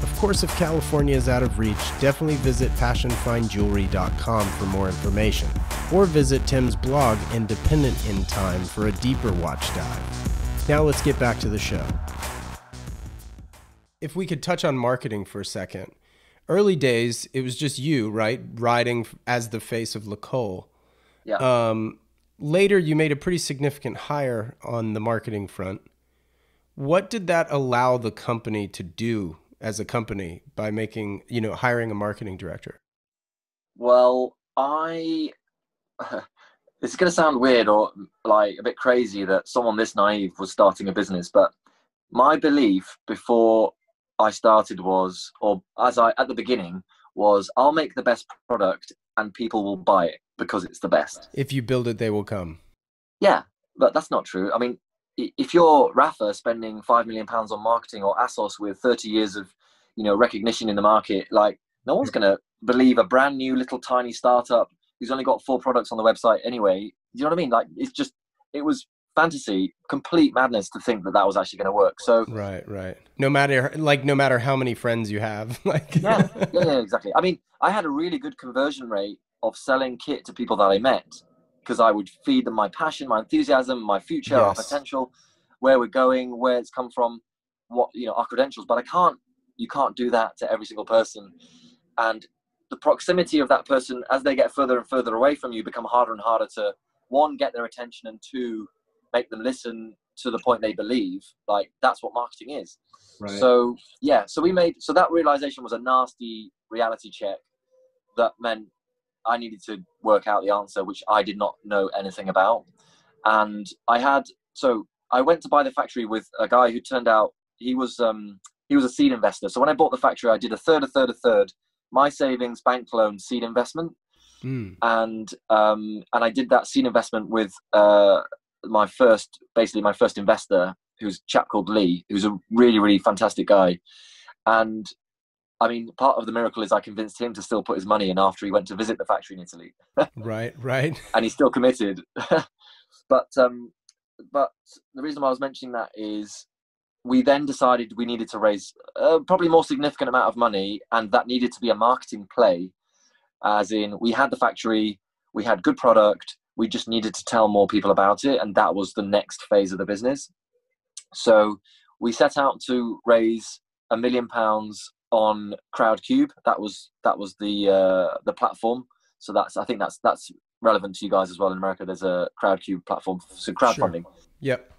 Of course, if California is out of reach, definitely visit passion fine jewelry dot com for more information, or visit Tim's blog Independent in Time for a deeper watch dive. Now let's get back to the show. If we could touch on marketing for a second. Early days, it was just you, right? Riding as the face of Le Col. Yeah. Um, later, you made a pretty significant hire on the marketing front. What did that allow the company to do as a company by making, you know, hiring a marketing director? Well, I, it's going to sound weird or like a bit crazy that someone this naive was starting a business, but my belief before I started was, or as I, at the beginning was, I'll make the best product and people will buy it because it's the best. If you build it, they will come. Yeah, but that's not true. I mean, if you're Rafa spending five million pounds on marketing, or Assos with thirty years of, you know, recognition in the market, like no one's going to believe a brand new little tiny startup who's only got four products on the website anyway. You know what I mean? Like it's just, it was fantasy, complete madness to think that that was actually going to work. So right, right. No matter like, no matter how many friends you have, like yeah, yeah, yeah, exactly. I mean, I had a really good conversion rate of selling kit to people that I met, because I would feed them my passion, my enthusiasm, my future, yes, our potential, where we're going, where it's come from, what, you know, our credentials. But I can't, you can't do that to every single person. And the proximity of that person as they get further and further away from you become harder and harder to, one, get their attention, and two, make them listen to the point they believe. Like that's what marketing is. Right. So yeah, so we made, so that realization was a nasty reality check that meant I needed to work out the answer, which I did not know anything about. And I had, so I went to buy the factory with a guy who turned out, he was, um, he was a seed investor. So when I bought the factory, I did a third, a third, a third, my savings, bank loan, seed investment. Mm. And, um, and I did that seed investment with, uh, my first, basically my first investor, who's a chap called Lee, who's a really, really fantastic guy. And I mean, part of the miracle is I convinced him to still put his money in after he went to visit the factory in Italy. Right, right. And he's still committed. But um, but the reason why I was mentioning that is we then decided we needed to raise a probably more significant amount of money, and that needed to be a marketing play. As in, we had the factory, we had good product, we just needed to tell more people about it, and that was the next phase of the business. So we set out to raise a million pounds on CrowdCube. That was that was the uh the platform. So that's, I think that's that's relevant to you guys as well. In America, there's a CrowdCube platform, so crowdfunding. Sure. Yep.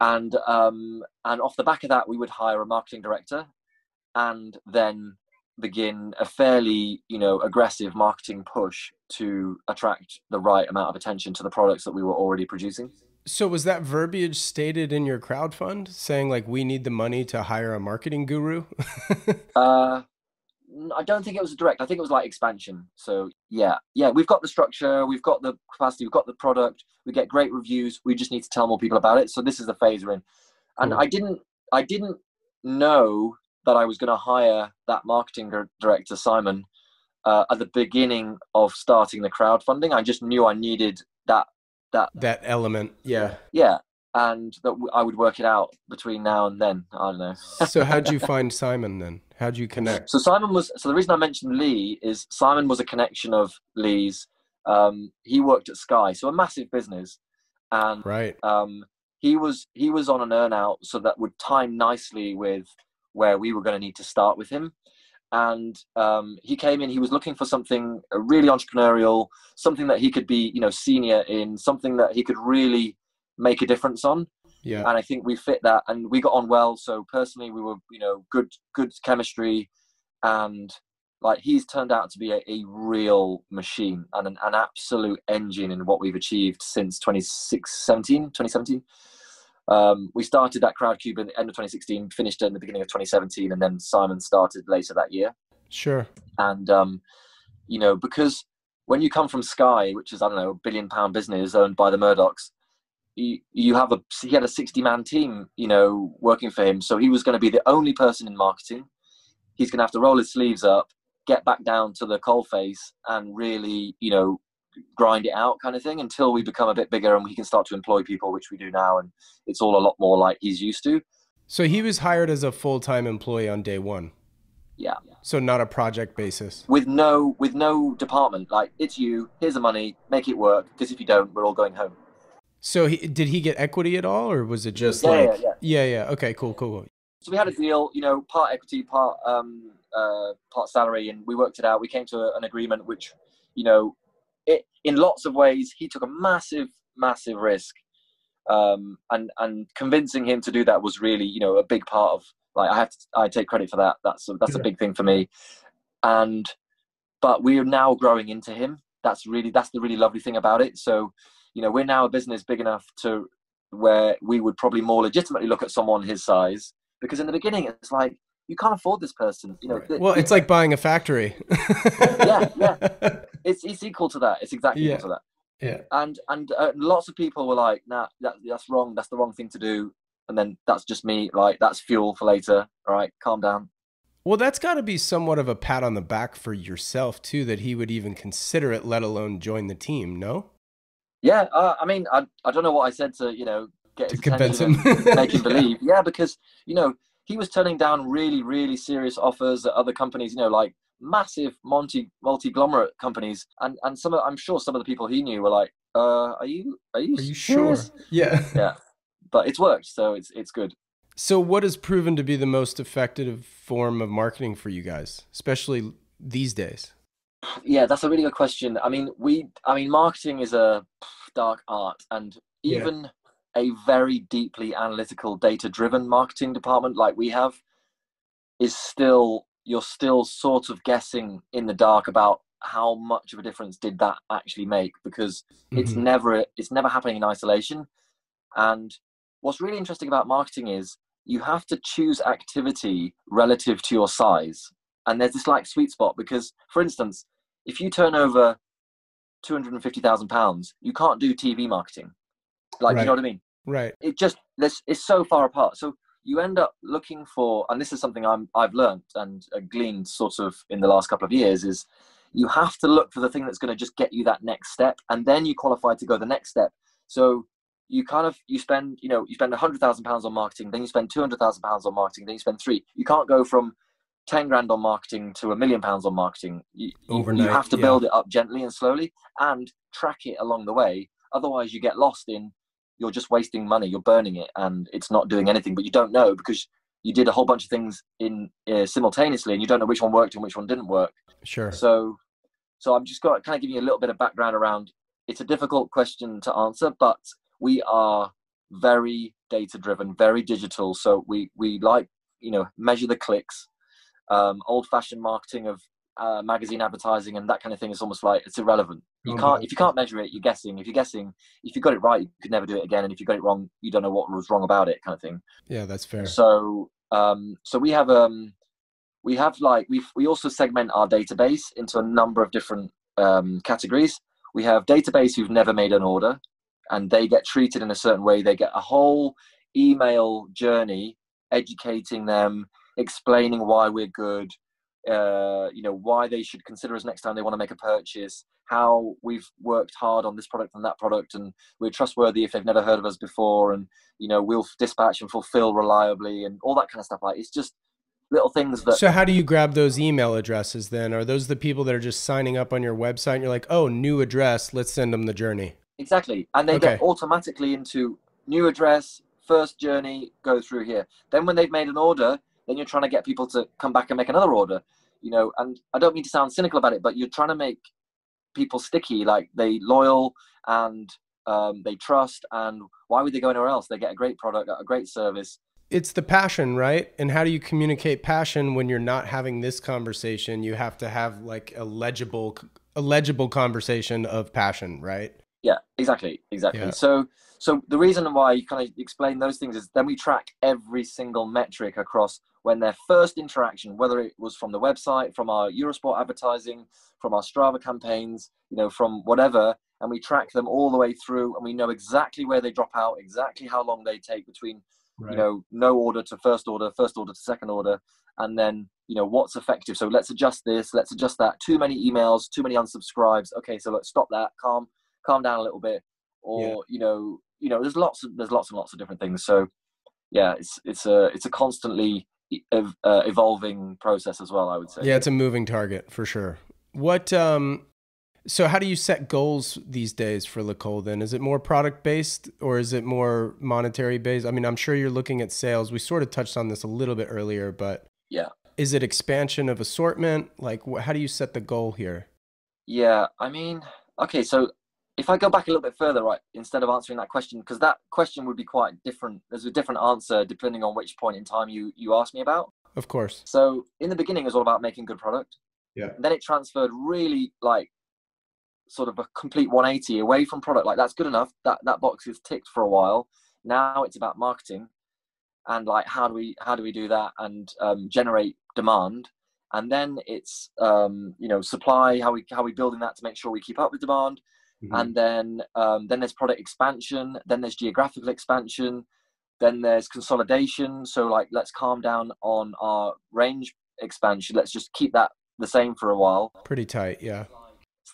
And um and off the back of that, we would hire a marketing director and then begin a fairly, you know, aggressive marketing push to attract the right amount of attention to the products that we were already producing. So was that verbiage stated in your crowdfund, saying like, we need the money to hire a marketing guru? uh, I don't think it was direct. I think it was like expansion. So yeah, yeah, we've got the structure, we've got the capacity, we've got the product, we get great reviews, we just need to tell more people about it. So this is the phase we're in. And cool. I didn't, I didn't know that I was going to hire that marketing director, Simon, uh, at the beginning of starting the crowdfunding. I just knew I needed that That, that element, yeah. Yeah, and that w I would work it out between now and then, I don't know. So how'd you find Simon then? How'd you connect? So Simon was, so the reason I mentioned Lee is Simon was a connection of Lee's. Um, he worked at Sky, so a massive business. And right. um, he, was, he was on an earn out, so that would time nicely with where we were going to need to start with him. And um, he came in, he was looking for something really entrepreneurial, something that he could be, you know, senior in, something that he could really make a difference on. Yeah. And I think we fit that and we got on well. So personally, we were, you know, good, good chemistry. And like, he's turned out to be a, a real machine and an, an absolute engine in what we've achieved since twenty seventeen. Um, we started that CrowdCube in the end of twenty sixteen, finished it in the beginning of twenty seventeen, and then Simon started later that year. Sure. And, um, you know, because when you come from Sky, which is, I don't know, a billion pound business owned by the Murdochs, you, you have a, he had a sixty man team, you know, working for him. So he was going to be the only person in marketing. he's going to have to roll his sleeves up, get back down to the coal face and really, you know, grind it out kind of thing until we become a bit bigger and we can start to employ people, which we do now. And it's all a lot more like he's used to. So he was hired as a full-time employee on day one. Yeah. So not a project basis. With no, with no department. Like, it's you, here's the money, make it work. Because if you don't, we're all going home. So he, did he get equity at all, or was it just yeah, like, yeah, yeah. yeah, yeah. Okay, cool, cool, cool. So we had a deal, you know, part equity, part, um, uh, part salary, and we worked it out. We came to a, an agreement, which, you know, it, in lots of ways, he took a massive, massive risk. Um, and, and convincing him to do that was really, you know, a big part of, like, I have to, I take credit for that. That's a, that's a big thing for me. And, but we are now growing into him. That's really, that's the really lovely thing about it. So, you know, we're now a business big enough to where we would probably more legitimately look at someone his size, because in the beginning it's like, you can't afford this person. You know, right. Well, it's like buying a factory. yeah, yeah. It's, it's equal to that. It's exactly yeah. equal to that. Yeah. And and uh, lots of people were like, nah, that, that's wrong. That's the wrong thing to do. And then that's just me. Like, that's fuel for later. All right, calm down. Well, that's got to be somewhat of a pat on the back for yourself too, that he would even consider it, let alone join the team. No. Yeah. Uh, I mean, I, I don't know what I said to, you know, get to convince him, make him believe. Yeah. yeah. Because, you know, he was turning down really, really serious offers at other companies, you know, like massive multi multi-glomerate companies, and and some of, I'm sure some of the people he knew were like, uh are you are you, are you sure? Yeah. Yeah. But it's worked, so it's it's good. So what has proven to be the most effective form of marketing for you guys, especially these days? Yeah, that's a really good question. I mean, we I mean marketing is a dark art, and even yeah. a very deeply analytical, data-driven marketing department like we have is still, you're still sort of guessing in the dark about how much of a difference did that actually make, because mm-hmm. it's never, it's never happening in isolation. And what's really interesting about marketing is you have to choose activity relative to your size. And there's this like sweet spot, because for instance, if you turn over two hundred fifty thousand pounds, you can't do T V marketing. Like, right. you know what I mean? Right. It just, this it's so far apart. So you end up looking for, and this is something I'm, I've learned and gleaned sort of in the last couple of years, is you have to look for the thing that's going to just get you that next step. And then you qualify to go the next step. So you kind of, you spend, you know, you spend a hundred thousand pounds on marketing, then you spend two hundred thousand pounds on marketing, then you spend three, you can't go from ten grand on marketing to a million pounds on marketing. You, Overnight, you have to yeah. build it up gently and slowly and track it along the way. Otherwise you get lost in, you're just wasting money, you're burning it, and it's not doing anything, but you don't know because you did a whole bunch of things in uh, simultaneously, and you don't know which one worked and which one didn't work. Sure. So, so I'm just going to kind of give you a little bit of background around, it's a difficult question to answer, but we are very data-driven, very digital. So we, we like, you know, measure the clicks, um, old-fashioned marketing of uh, magazine advertising and that kind of thing is almost like it's irrelevant. You can't, if you can't measure it, you're guessing. If you're guessing, if you got it right, you could never do it again. And if you got it wrong, you don't know what was wrong about it, kind of thing. Yeah, that's fair. So, um, so we have, um, we have like, we we also segment our database into a number of different um, categories. We have database who've never made an order, and they get treated in a certain way. They get a whole email journey, educating them, explaining why we're good. Uh, you know, why they should consider us next time they want to make a purchase, how we've worked hard on this product and that product, and we're trustworthy if they've never heard of us before, and, you know, we'll dispatch and fulfill reliably and all that kind of stuff. Like, it's just little things that... So how do you grab those email addresses then? Are those the people that are just signing up on your website and you're like, oh, new address, let's send them the journey? Exactly. And they okay. get automatically into new address, first journey, go through here. Then when they've made an order, then you're trying to get people to come back and make another order, you know, and I don't mean to sound cynical about it, but you're trying to make people sticky, like they loyal and um, they trust, and why would they go anywhere else? They get a great product, a great service. It's the passion, right? And how do you communicate passion when you're not having this conversation? You have to have like a legible, a legible conversation of passion, right? Yeah, exactly. Exactly. Yeah. So, so the reason why you kind of explain those things is then we track every single metric across when their first interaction, whether it was from the website, from our Eurosport advertising, from our Strava campaigns, you know, from whatever, and we track them all the way through, and we know exactly where they drop out, exactly how long they take between, right. you know, no order to first order, first order to second order. And then you know, what's effective. So let's adjust this, let's adjust that. Too many emails, too many unsubscribes. Okay, so let's stop that. Calm, calm down a little bit. Or yeah. you know, you know, there's lots of, there's lots and lots of different things. So yeah, it's it's a it's a constantly ev- uh, evolving process as well, I would say. Yeah, it's a moving target for sure. What um, so how do you set goals these days for Le Col then? Is it more product based or is it more monetary based? I mean, I'm sure you're looking at sales. We sort of touched on this a little bit earlier, but yeah. Is it expansion of assortment? Like, how do you set the goal here? Yeah, I mean, okay, so if I go back a little bit further, right, instead of answering that question, because that question would be quite different. There's a different answer depending on which point in time you, you asked me about. Of course. So in the beginning, it was all about making good product. Yeah. And then it transferred really like sort of a complete one eighty away from product. Like, that's good enough. That, that box is ticked for a while. Now it's about marketing. And like, how do we how do we do that and um, generate demand? And then it's um, you know, supply. How we how we building that to make sure we keep up with demand. Mm-hmm. And then um, then there's product expansion. Then there's geographical expansion. Then there's consolidation. So like, let's calm down on our range expansion. Let's just keep that the same for a while. Pretty tight, yeah.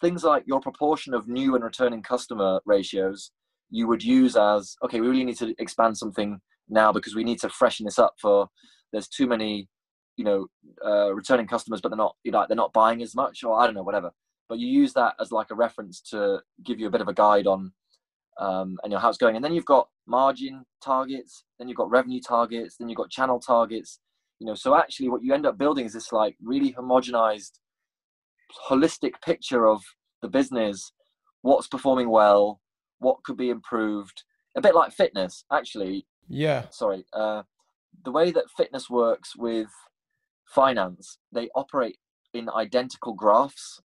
Things like your proportion of new and returning customer ratios, you would use as, okay, we really need to expand something now because we need to freshen this up for, there's too many, you know, uh, returning customers, but they're not, you know, they're not buying as much, or I don't know, whatever. But you use that as like a reference to give you a bit of a guide on, um, and you know, how it's going. And then you've got margin targets, then you've got revenue targets, then you've got channel targets, you know. So actually what you end up building is this like really homogenized, holistic picture of the business, what's performing well, what could be improved, a bit like fitness, actually. Yeah. Sorry. Uh, the way that fitness works with finance, they operate in identical graphs.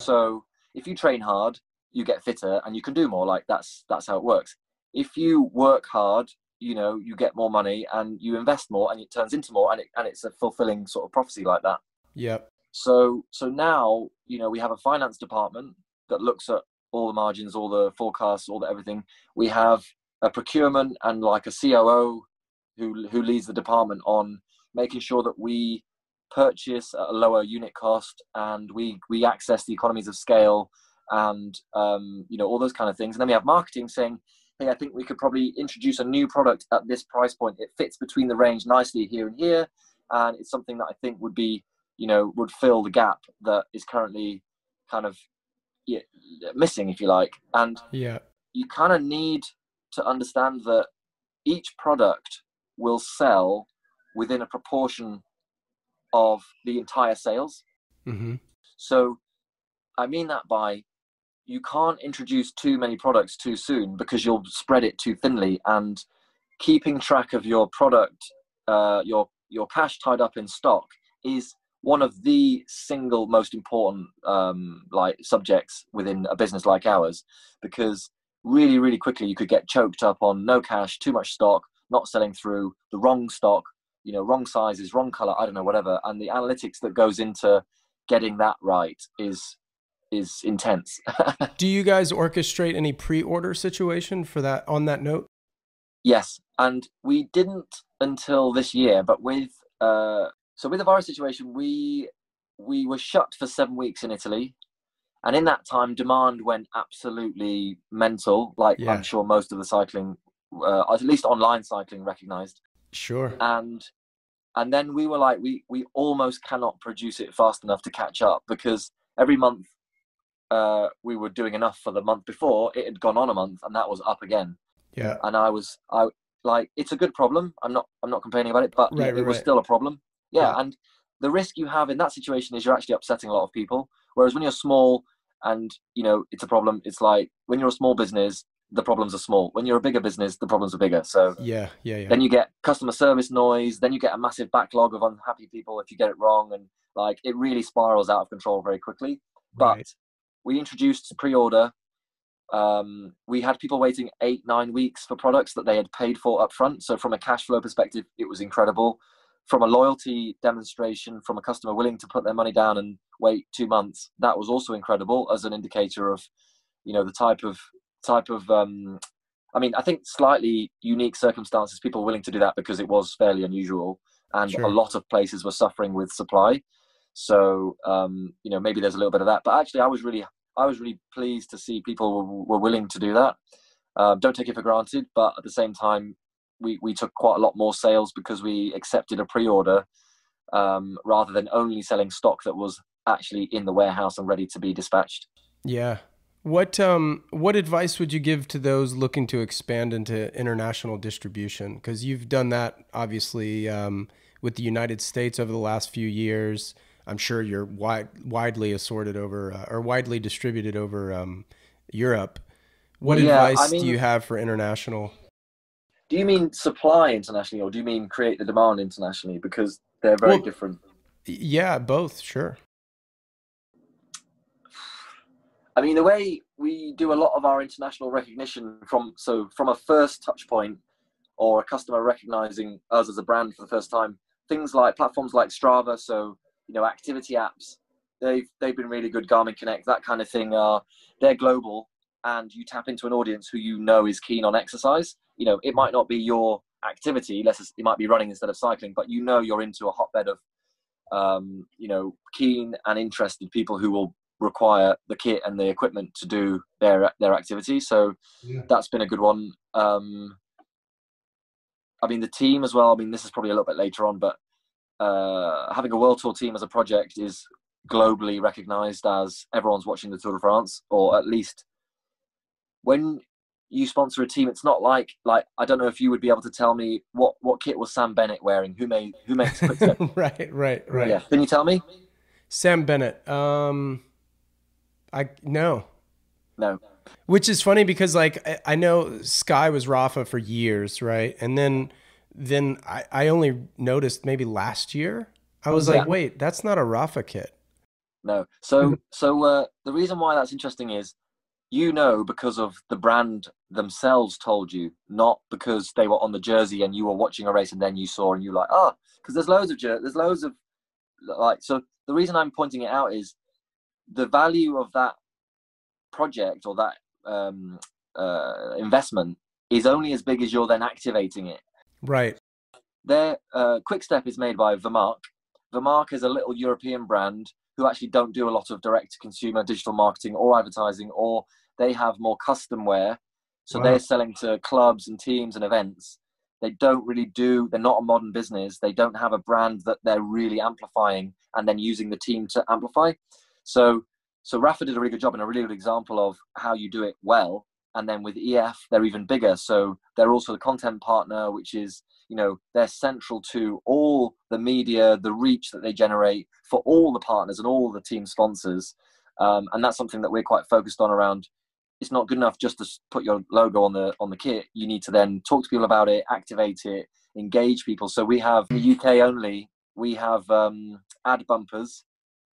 So if you train hard, you get fitter and you can do more. Like, that's that's how it works. If you work hard, you know, you get more money and you invest more and it turns into more, and it, and it's a fulfilling sort of prophecy like that. Yep. So so now, you know, we have a finance department that looks at all the margins, all the forecasts, all the everything. We have a procurement and like a C O O who who leads the department on making sure that we purchase at a lower unit cost and we we access the economies of scale and um, you know, all those kind of things. And then we have marketing saying, hey, I think we could probably introduce a new product at this price point. It fits between the range nicely here and here, and it's something that I think would be, you know, would fill the gap that is currently kind of yeah, missing, if you like. And yeah, you kind of need to understand that each product will sell within a proportion of the entire sales. Mm-hmm. So I mean that by, you can't introduce too many products too soon because you'll spread it too thinly, and keeping track of your product, uh, your your cash tied up in stock is one of the single most important um, like subjects within a business like ours, because really, really quickly you could get choked up on no cash, too much stock, not selling through, the wrong stock, you know, wrong sizes, wrong color, I don't know, whatever. And the analytics that goes into getting that right is is intense. Do you guys orchestrate any pre-order situation for that, on that note? Yes, and we didn't until this year, but with uh so with the virus situation, we we were shut for seven weeks in Italy. And in that time, demand went absolutely mental, like yeah. I'm sure most of the cycling, uh, at least online cycling, recognized. Sure. And and then we were like, we, we almost cannot produce it fast enough to catch up, because every month uh, we were doing enough for the month before. It had gone on a month and that was up again. Yeah. And I was I like, it's a good problem. I'm not I'm not complaining about it, but right, it, right, it was right. still a problem. Yeah, yeah, and the risk you have in that situation is you're actually upsetting a lot of people. Whereas when you're small and, you know, it's a problem, it's like when you're a small business, the problems are small. When you're a bigger business, the problems are bigger. So yeah, yeah, yeah. Then you get customer service noise. Then you get a massive backlog of unhappy people if you get it wrong. And like, it really spirals out of control very quickly. Right. But we introduced pre-order. Um, we had people waiting eight, nine weeks for products that they had paid for up front. So from a cash flow perspective, it was incredible. From a loyalty demonstration, from a customer willing to put their money down and wait two months, that was also incredible as an indicator of, you know, the type of type of. Um, I mean, I think slightly unique circumstances. People willing to do that because it was fairly unusual, and sure. a lot of places were suffering with supply. So, um, you know, maybe there's a little bit of that, but actually I was really, I was really pleased to see people were, were willing to do that. Um, don't take it for granted, but at the same time, we, we took quite a lot more sales because we accepted a pre-order um, rather than only selling stock that was actually in the warehouse and ready to be dispatched. Yeah. What um what advice would you give to those looking to expand into international distribution? Because you've done that obviously um, with the United States over the last few years. I'm sure you're wide, widely assorted over uh, or widely distributed over um, Europe. What yeah, advice I mean, do you have for international? Do you mean supply internationally, or do you mean create the demand internationally? Because they're very well, different. Yeah, both. Sure. I mean, the way we do a lot of our international recognition from, so from a first touch point or a customer recognizing us as a brand for the first time, things like platforms like Strava, so, you know, activity apps, they've, they've been really good. Garmin Connect, that kind of thing. Uh, they're global and you tap into an audience who you know is keen on exercise. You know, it might not be your activity, less it might be running instead of cycling, but you know you're into a hotbed of, um, you know, keen and interested people who will require the kit and the equipment to do their their activity. So yeah. that's been a good one. um I mean, the team as well, I mean, this is probably a little bit later on, but uh having a World Tour team as a project is globally recognized, as everyone's watching the Tour de France, or at least when you sponsor a team, it's not like like I don't know if you would be able to tell me what what kit was Sam Bennett wearing, who made who makes Quick Step. right right right yeah can you tell me? Sam Bennett. um I no, no. Which is funny because, like, I, I know Sky was Rafa for years, right? And then, then I, I only noticed maybe last year. I was yeah. like, wait, that's not a Rafa kit. No. So, so uh, the reason why that's interesting is, you know, because of the brand themselves told you, not because they were on the jersey and you were watching a race and then you saw and you were like, oh, because there's loads of jer- there's loads of like. So the reason I'm pointing it out is, the value of that project or that um, uh, investment is only as big as you're then activating it. Right. Their uh, Quick Step is made by Vermark. Vermark is a little European brand who actually don't do a lot of direct-to-consumer digital marketing or advertising, or they have more custom wear. So wow. they're selling to clubs and teams and events. They don't really do, they're not a modern business. They don't have a brand that they're really amplifying and then using the team to amplify. So, so Rafa did a really good job and a really good example of how you do it well. And then with E F, they're even bigger. So they're also the content partner, which is, you know, they're central to all the media, the reach that they generate for all the partners and all the team sponsors. Um, and that's something that we're quite focused on around. It's not good enough just to put your logo on the on the kit. You need to then talk to people about it, activate it, engage people. So we have, in the U K only, we have um, ad bumpers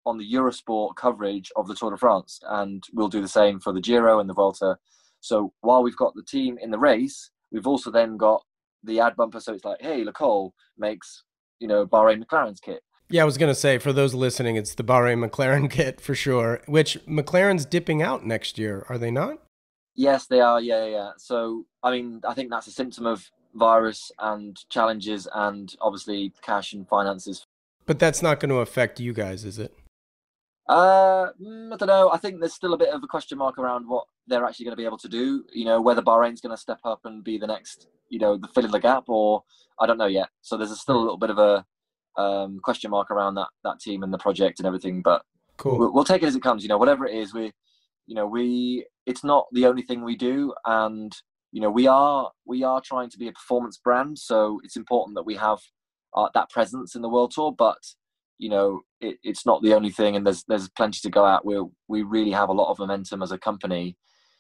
on the Eurosport coverage of the Tour de France, and we'll do the same for the Giro and the Vuelta. So while we've got the team in the race, we've also then got the ad bumper. So it's like, hey, Le Col makes, you know, Bahrain McLaren's kit. Yeah, I was going to say, for those listening, it's the Bahrain McLaren kit for sure, which McLaren's dipping out next year, are they not? Yes, they are. Yeah, yeah. So, I mean, I think that's a symptom of virus and challenges and obviously cash and finances. But that's not going to affect you guys, is it? Uh, I don't know. I think there's still a bit of a question mark around what they're actually going to be able to do, you know, whether Bahrain's going to step up and be the next, you know, the fill in the gap, or I don't know yet. So there's a still a little bit of a um, question mark around that, that team and the project and everything, but cool. we'll, we'll take it as it comes, you know, whatever it is, we, you know, we, it's not the only thing we do. And, you know, we are, we are trying to be a performance brand. So it's important that we have uh, that presence in the World Tour, but you know, it, it's not the only thing, and there's there's plenty to go at. We we really have a lot of momentum as a company,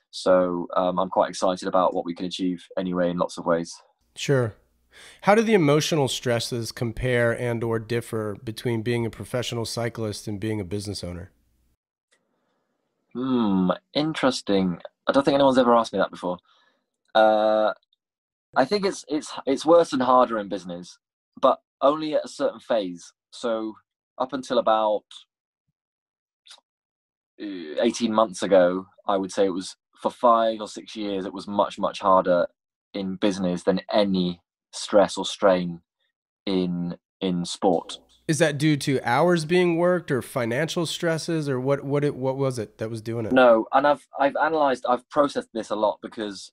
so um, I'm quite excited about what we can achieve anyway in lots of ways. Sure. How do the emotional stresses compare and or differ between being a professional cyclist and being a business owner? Hmm, interesting. I don't think anyone's ever asked me that before. Uh, I think it's it's it's worse and harder in business, but only at a certain phase. So up until about eighteen months ago, I would say it was for five or six years, it was much, much harder in business than any stress or strain in in sport. Is that due to hours being worked or financial stresses, or what? What it? What was it that was doing it? No, and I've I've analyzed, I've processed this a lot, because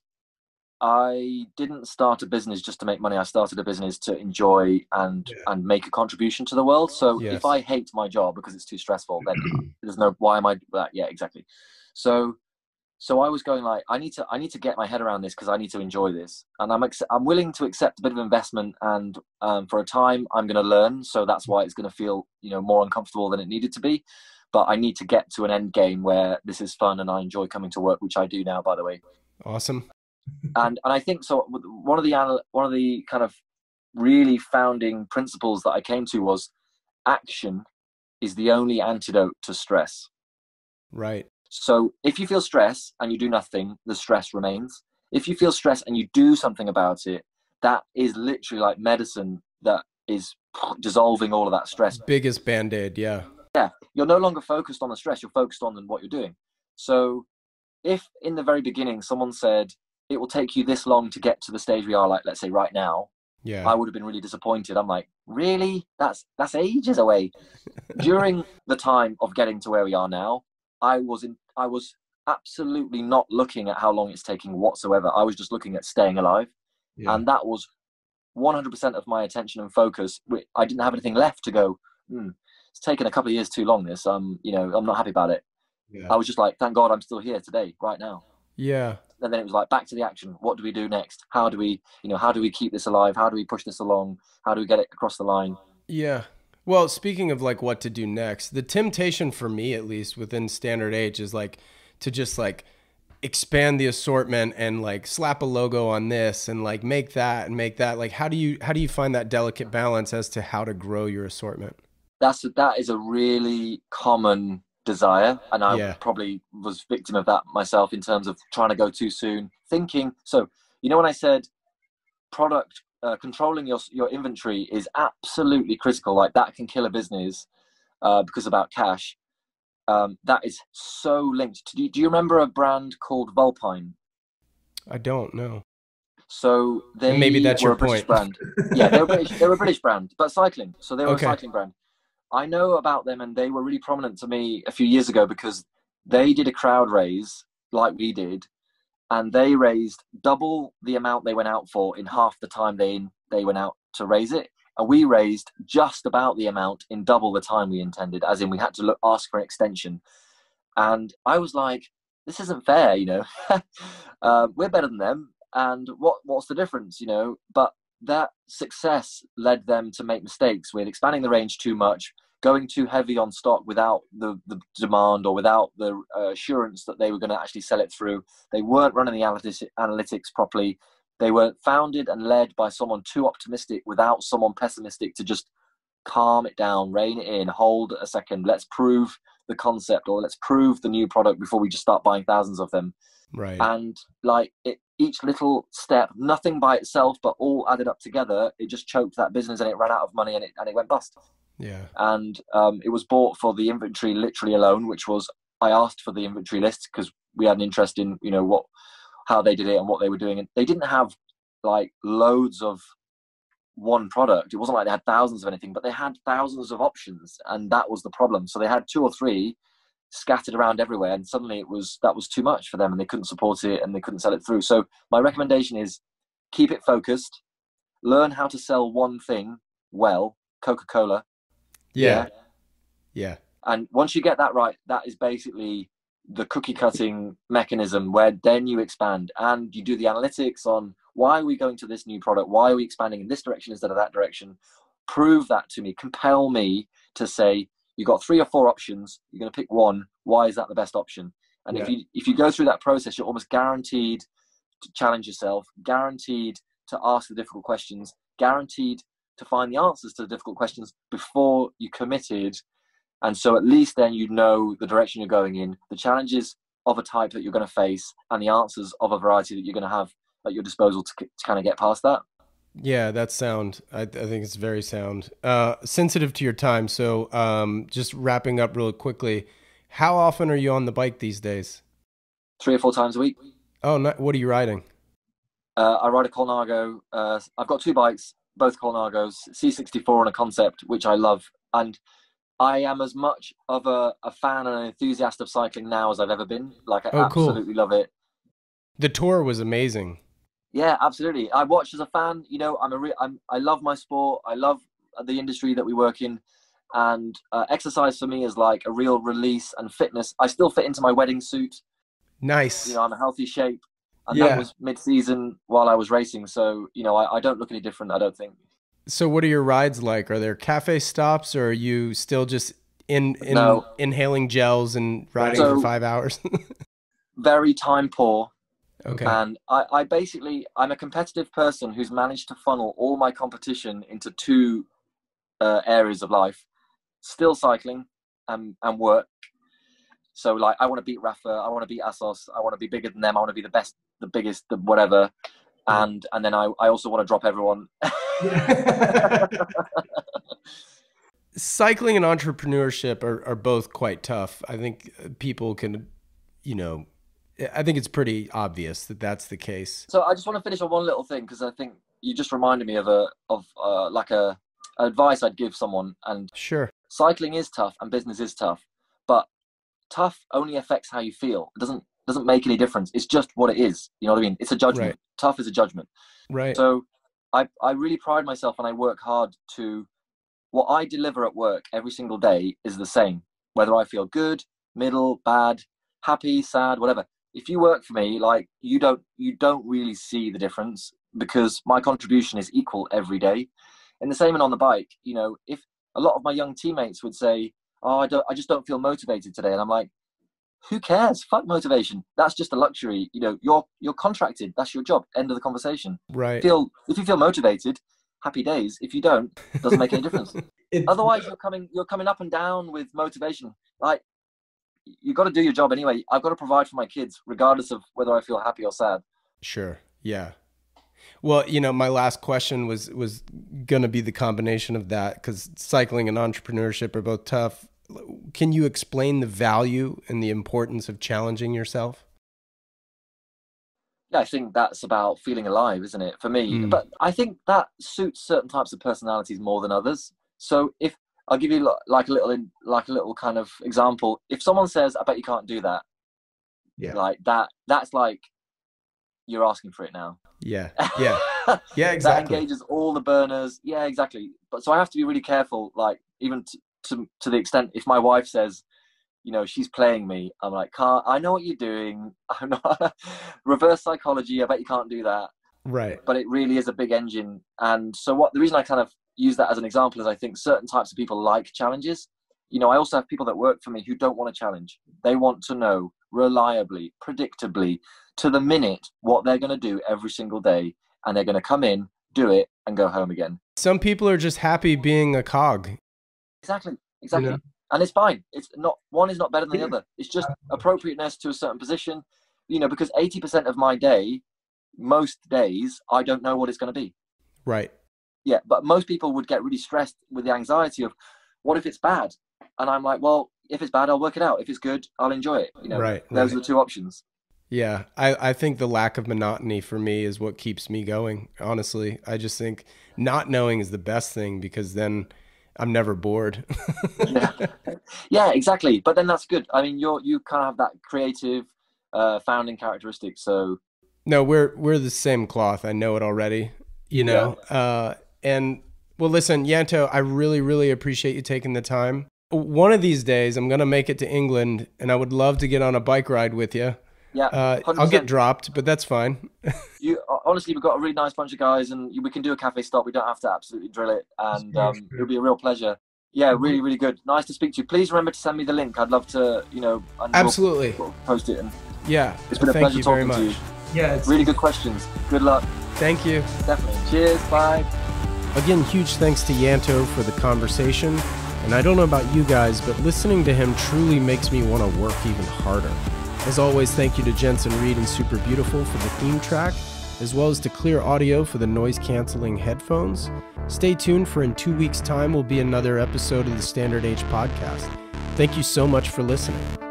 I didn't start a business just to make money. I started a business to enjoy and yeah. and make a contribution to the world. So yes. if I hate my job because it's too stressful, then there's no why am I doing that? Yeah, exactly. So so I was going like, I need to I need to get my head around this because I need to enjoy this, and I'm I'm willing to accept a bit of investment, and um, for a time I'm going to learn. So that's why it's going to feel, you know, more uncomfortable than it needed to be, but I need to get to an end game where this is fun and I enjoy coming to work, which I do now, by the way. Awesome. and and I think so. One of the one of the kind of really founding principles that I came to was action is the only antidote to stress. Right. So if you feel stress and you do nothing, the stress remains. If you feel stress and you do something about it, that is literally like medicine that is dissolving all of that stress. Biggest band-aid, yeah. Yeah, you're no longer focused on the stress, you're focused on what you're doing. So if in the very beginning someone said, it will take you this long to get to the stage we are, like, let's say right now, yeah, I would have been really disappointed. I'm like, really? That's, that's ages away. During the time of getting to where we are now, I was in, I was absolutely not looking at how long it's taking whatsoever. I was just looking at staying alive. Yeah. And that was one hundred percent of my attention and focus. I didn't have anything left to go, hmm, it's taken a couple of years too long, this. Um, you know, I'm not happy about it. Yeah. I was just like, thank God I'm still here today, right now. Yeah. And then it was like, back to the action. What do we do next? How do we, you know, how do we keep this alive? How do we push this along? How do we get it across the line? Yeah. Well, speaking of like what to do next, the temptation for me, at least within Standard H, is like to just like expand the assortment and like slap a logo on this and like make that and make that. Like, how do you, how do you find that delicate balance as to how to grow your assortment? That's, that is a really common desire. And I yeah. probably was victim of that myself in terms of trying to go too soon, thinking. So, you know, when I said product, Uh, controlling your your inventory is absolutely critical. Like, that can kill a business uh, because about cash. Um, that is so linked. To, do, do you remember a brand called Vulpine? I don't know. So they and maybe that's were your a British point. brand. Yeah, they were British. They were a British brand, but cycling. So they were okay. a cycling brand. I know about them, and they were really prominent to me a few years ago because they did a crowd raise like we did. And they raised double the amount they went out for in half the time they they went out to raise it. And we raised just about the amount in double the time we intended, as in we had to look, ask for an extension. And I was like, this isn't fair, you know. uh, we're better than them. And what what's the difference, you know? But that success led them to make mistakes with expanding the range too much, going too heavy on stock without the, the demand or without the uh, assurance that they were going to actually sell it through. They weren't running the analytics, analytics properly. They were founded and led by someone too optimistic without someone pessimistic to just calm it down, rein it in, hold a second. Let's prove the concept, or let's prove the new product before we just start buying thousands of them. Right. And like it, each little step, nothing by itself, but all added up together, it just choked that business and it ran out of money and it, and it went bust. Yeah. And um, it was bought for the inventory literally alone, which was, I asked for the inventory list because we had an interest in, you know, what, how they did it and what they were doing. And they didn't have like loads of one product. It wasn't like they had thousands of anything, but they had thousands of options. And that was the problem. So they had two or three scattered around everywhere. And suddenly it was, that was too much for them and they couldn't support it and they couldn't sell it through. So my recommendation is keep it focused, learn how to sell one thing well, Coca-Cola. Yeah. yeah, yeah. And once you get that right, that is basically the cookie cutting mechanism where then you expand and you do the analytics on why are we going to this new product? Why are we expanding in this direction instead of that direction? Prove that to me. Compel me to say, you've got three or four options. You're going to pick one. Why is that the best option? And yeah. if you if you go through that process, you're almost guaranteed to challenge yourself, guaranteed to ask the difficult questions, guaranteed to find the answers to the difficult questions before you committed. And so at least then you know the direction you're going in, the challenges of a type that you're going to face, and the answers of a variety that you're going to have at your disposal to, to kind of get past that. Yeah, that's sound. I, I think it's very sound. Uh, sensitive to your time. So um, just wrapping up real quickly, how often are you on the bike these days? Three or four times a week. Oh, not, what are you riding? Uh, I ride a Colnago. Uh, I've got two bikes. both Colnagos, C sixty-four and a Concept, which I love. And I am as much of a, a fan and an enthusiast of cycling now as I've ever been. Like, I oh, absolutely cool. love it. The tour was amazing. Yeah, absolutely. I watched as a fan. You know, I'm a re I'm, I love my sport. I love the industry that we work in. And uh, exercise for me is like a real release and fitness. I still fit into my wedding suit. Nice. You know, I'm a healthy shape. And yeah. that was mid-season while I was racing. So, you know, I, I don't look any different, I don't think. So what are your rides like? Are there cafe stops, or are you still just in, in no. inhaling gels and riding so, for five hours? Very time poor. Okay. And I, I basically, I'm a competitive person who's managed to funnel all my competition into two uh, areas of life. Still cycling and, and work. So like, I want to beat Rafa. I want to beat Assos. I want to be bigger than them. I want to be the best, the biggest, the whatever. And, and then I, I also want to drop everyone. Cycling and entrepreneurship are, are both quite tough. I think people can, you know, I think it's pretty obvious that that's the case. So I just want to finish on one little thing, because I think you just reminded me of a of uh, like a advice I'd give someone. And sure, cycling is tough and business is tough, but tough only affects how you feel. It doesn't doesn't make any difference. It's just what it is. You know what I mean? It's a judgment. Right. Tough is a judgment. Right. So I, I really pride myself, and I work hard to, what I deliver at work every single day is the same, whether I feel good, middle, bad, happy, sad, whatever. If you work for me, like, you don't, you don't really see the difference, because my contribution is equal every day. And the same and on the bike, you know, if a lot of my young teammates would say, oh, I, don't, I just don't feel motivated today. And I'm like, who cares? Fuck motivation. That's just a luxury. You know, you're, you're contracted. That's your job. End of the conversation. Right. Feel, if you feel motivated, happy days. If you don't, it doesn't make any difference. It's, otherwise you're coming, you're coming up and down with motivation. Like, you've got to do your job anyway. I've got to provide for my kids, regardless of whether I feel happy or sad. Sure. Yeah. Well, you know, my last question was, was going to be the combination of that, because cycling and entrepreneurship are both tough. Can you explain the value and the importance of challenging yourself? Yeah, I think that's about feeling alive, isn't it, for me? Mm. But I think that suits certain types of personalities more than others. So if I'll give you like a little, like a little kind of example. If someone says, I bet you can't do that. Yeah. Like that, that's like, you're asking for it now. Yeah. Yeah. Yeah, exactly. That engages all the burners. Yeah, exactly. But so I have to be really careful. Like, even to, to the extent, if my wife says, you know, she's playing me, I'm like, can't, I know what you're doing. I'm not reverse psychology. I bet you can't do that. Right. But it really is a big engine. And so what, the reason I kind of use that as an example is I think certain types of people like challenges. You know, I also have people that work for me who don't want a challenge. They want to know reliably, predictably, to the minute, what they're going to do every single day. And they're going to come in, do it, and go home again. Some people are just happy being a cog. Exactly. Exactly. Yeah. And it's fine. It's not, one is not better than the other. It's just appropriateness to a certain position, you know, because eighty percent of my day, most days, I don't know what it's going to be. Right. Yeah. But most people would get really stressed with the anxiety of, what if it's bad? And I'm like, well, if it's bad, I'll work it out. If it's good, I'll enjoy it. You know, right, those right. are the two options. Yeah. I, I think the lack of monotony for me is what keeps me going. Honestly, I just think not knowing is the best thing, because then I'm never bored. Yeah. Yeah, exactly. But then that's good. I mean, you're, you kind of have that creative uh, founding characteristic. So no, we're, we're the same cloth. I know it already, you know? Yeah. Uh, and well, listen, Yanto, I really, really appreciate you taking the time. One of these days I'm going to make it to England, and I would love to get on a bike ride with you. Yeah, uh, I'll get dropped, but that's fine. You honestly, we've got a really nice bunch of guys, and we can do a cafe stop. We don't have to absolutely drill it, and um, it'll be a real pleasure. Yeah, really, really good. Nice to speak to you. Please remember to send me the link. I'd love to, you know, absolutely we'll post it. And yeah, it's been a pleasure talking to you. Yeah, it's really good questions. Good luck. Thank you. Definitely. Cheers. Bye. Again, huge thanks to Yanto for the conversation. And I don't know about you guys, but listening to him truly makes me want to work even harder. As always, thank you to Jensen Reed and Super Beautiful for the theme track, as well as to Clear Audio for the noise-canceling headphones. Stay tuned, for in two weeks' time will be another episode of the Standard H Podcast. Thank you so much for listening.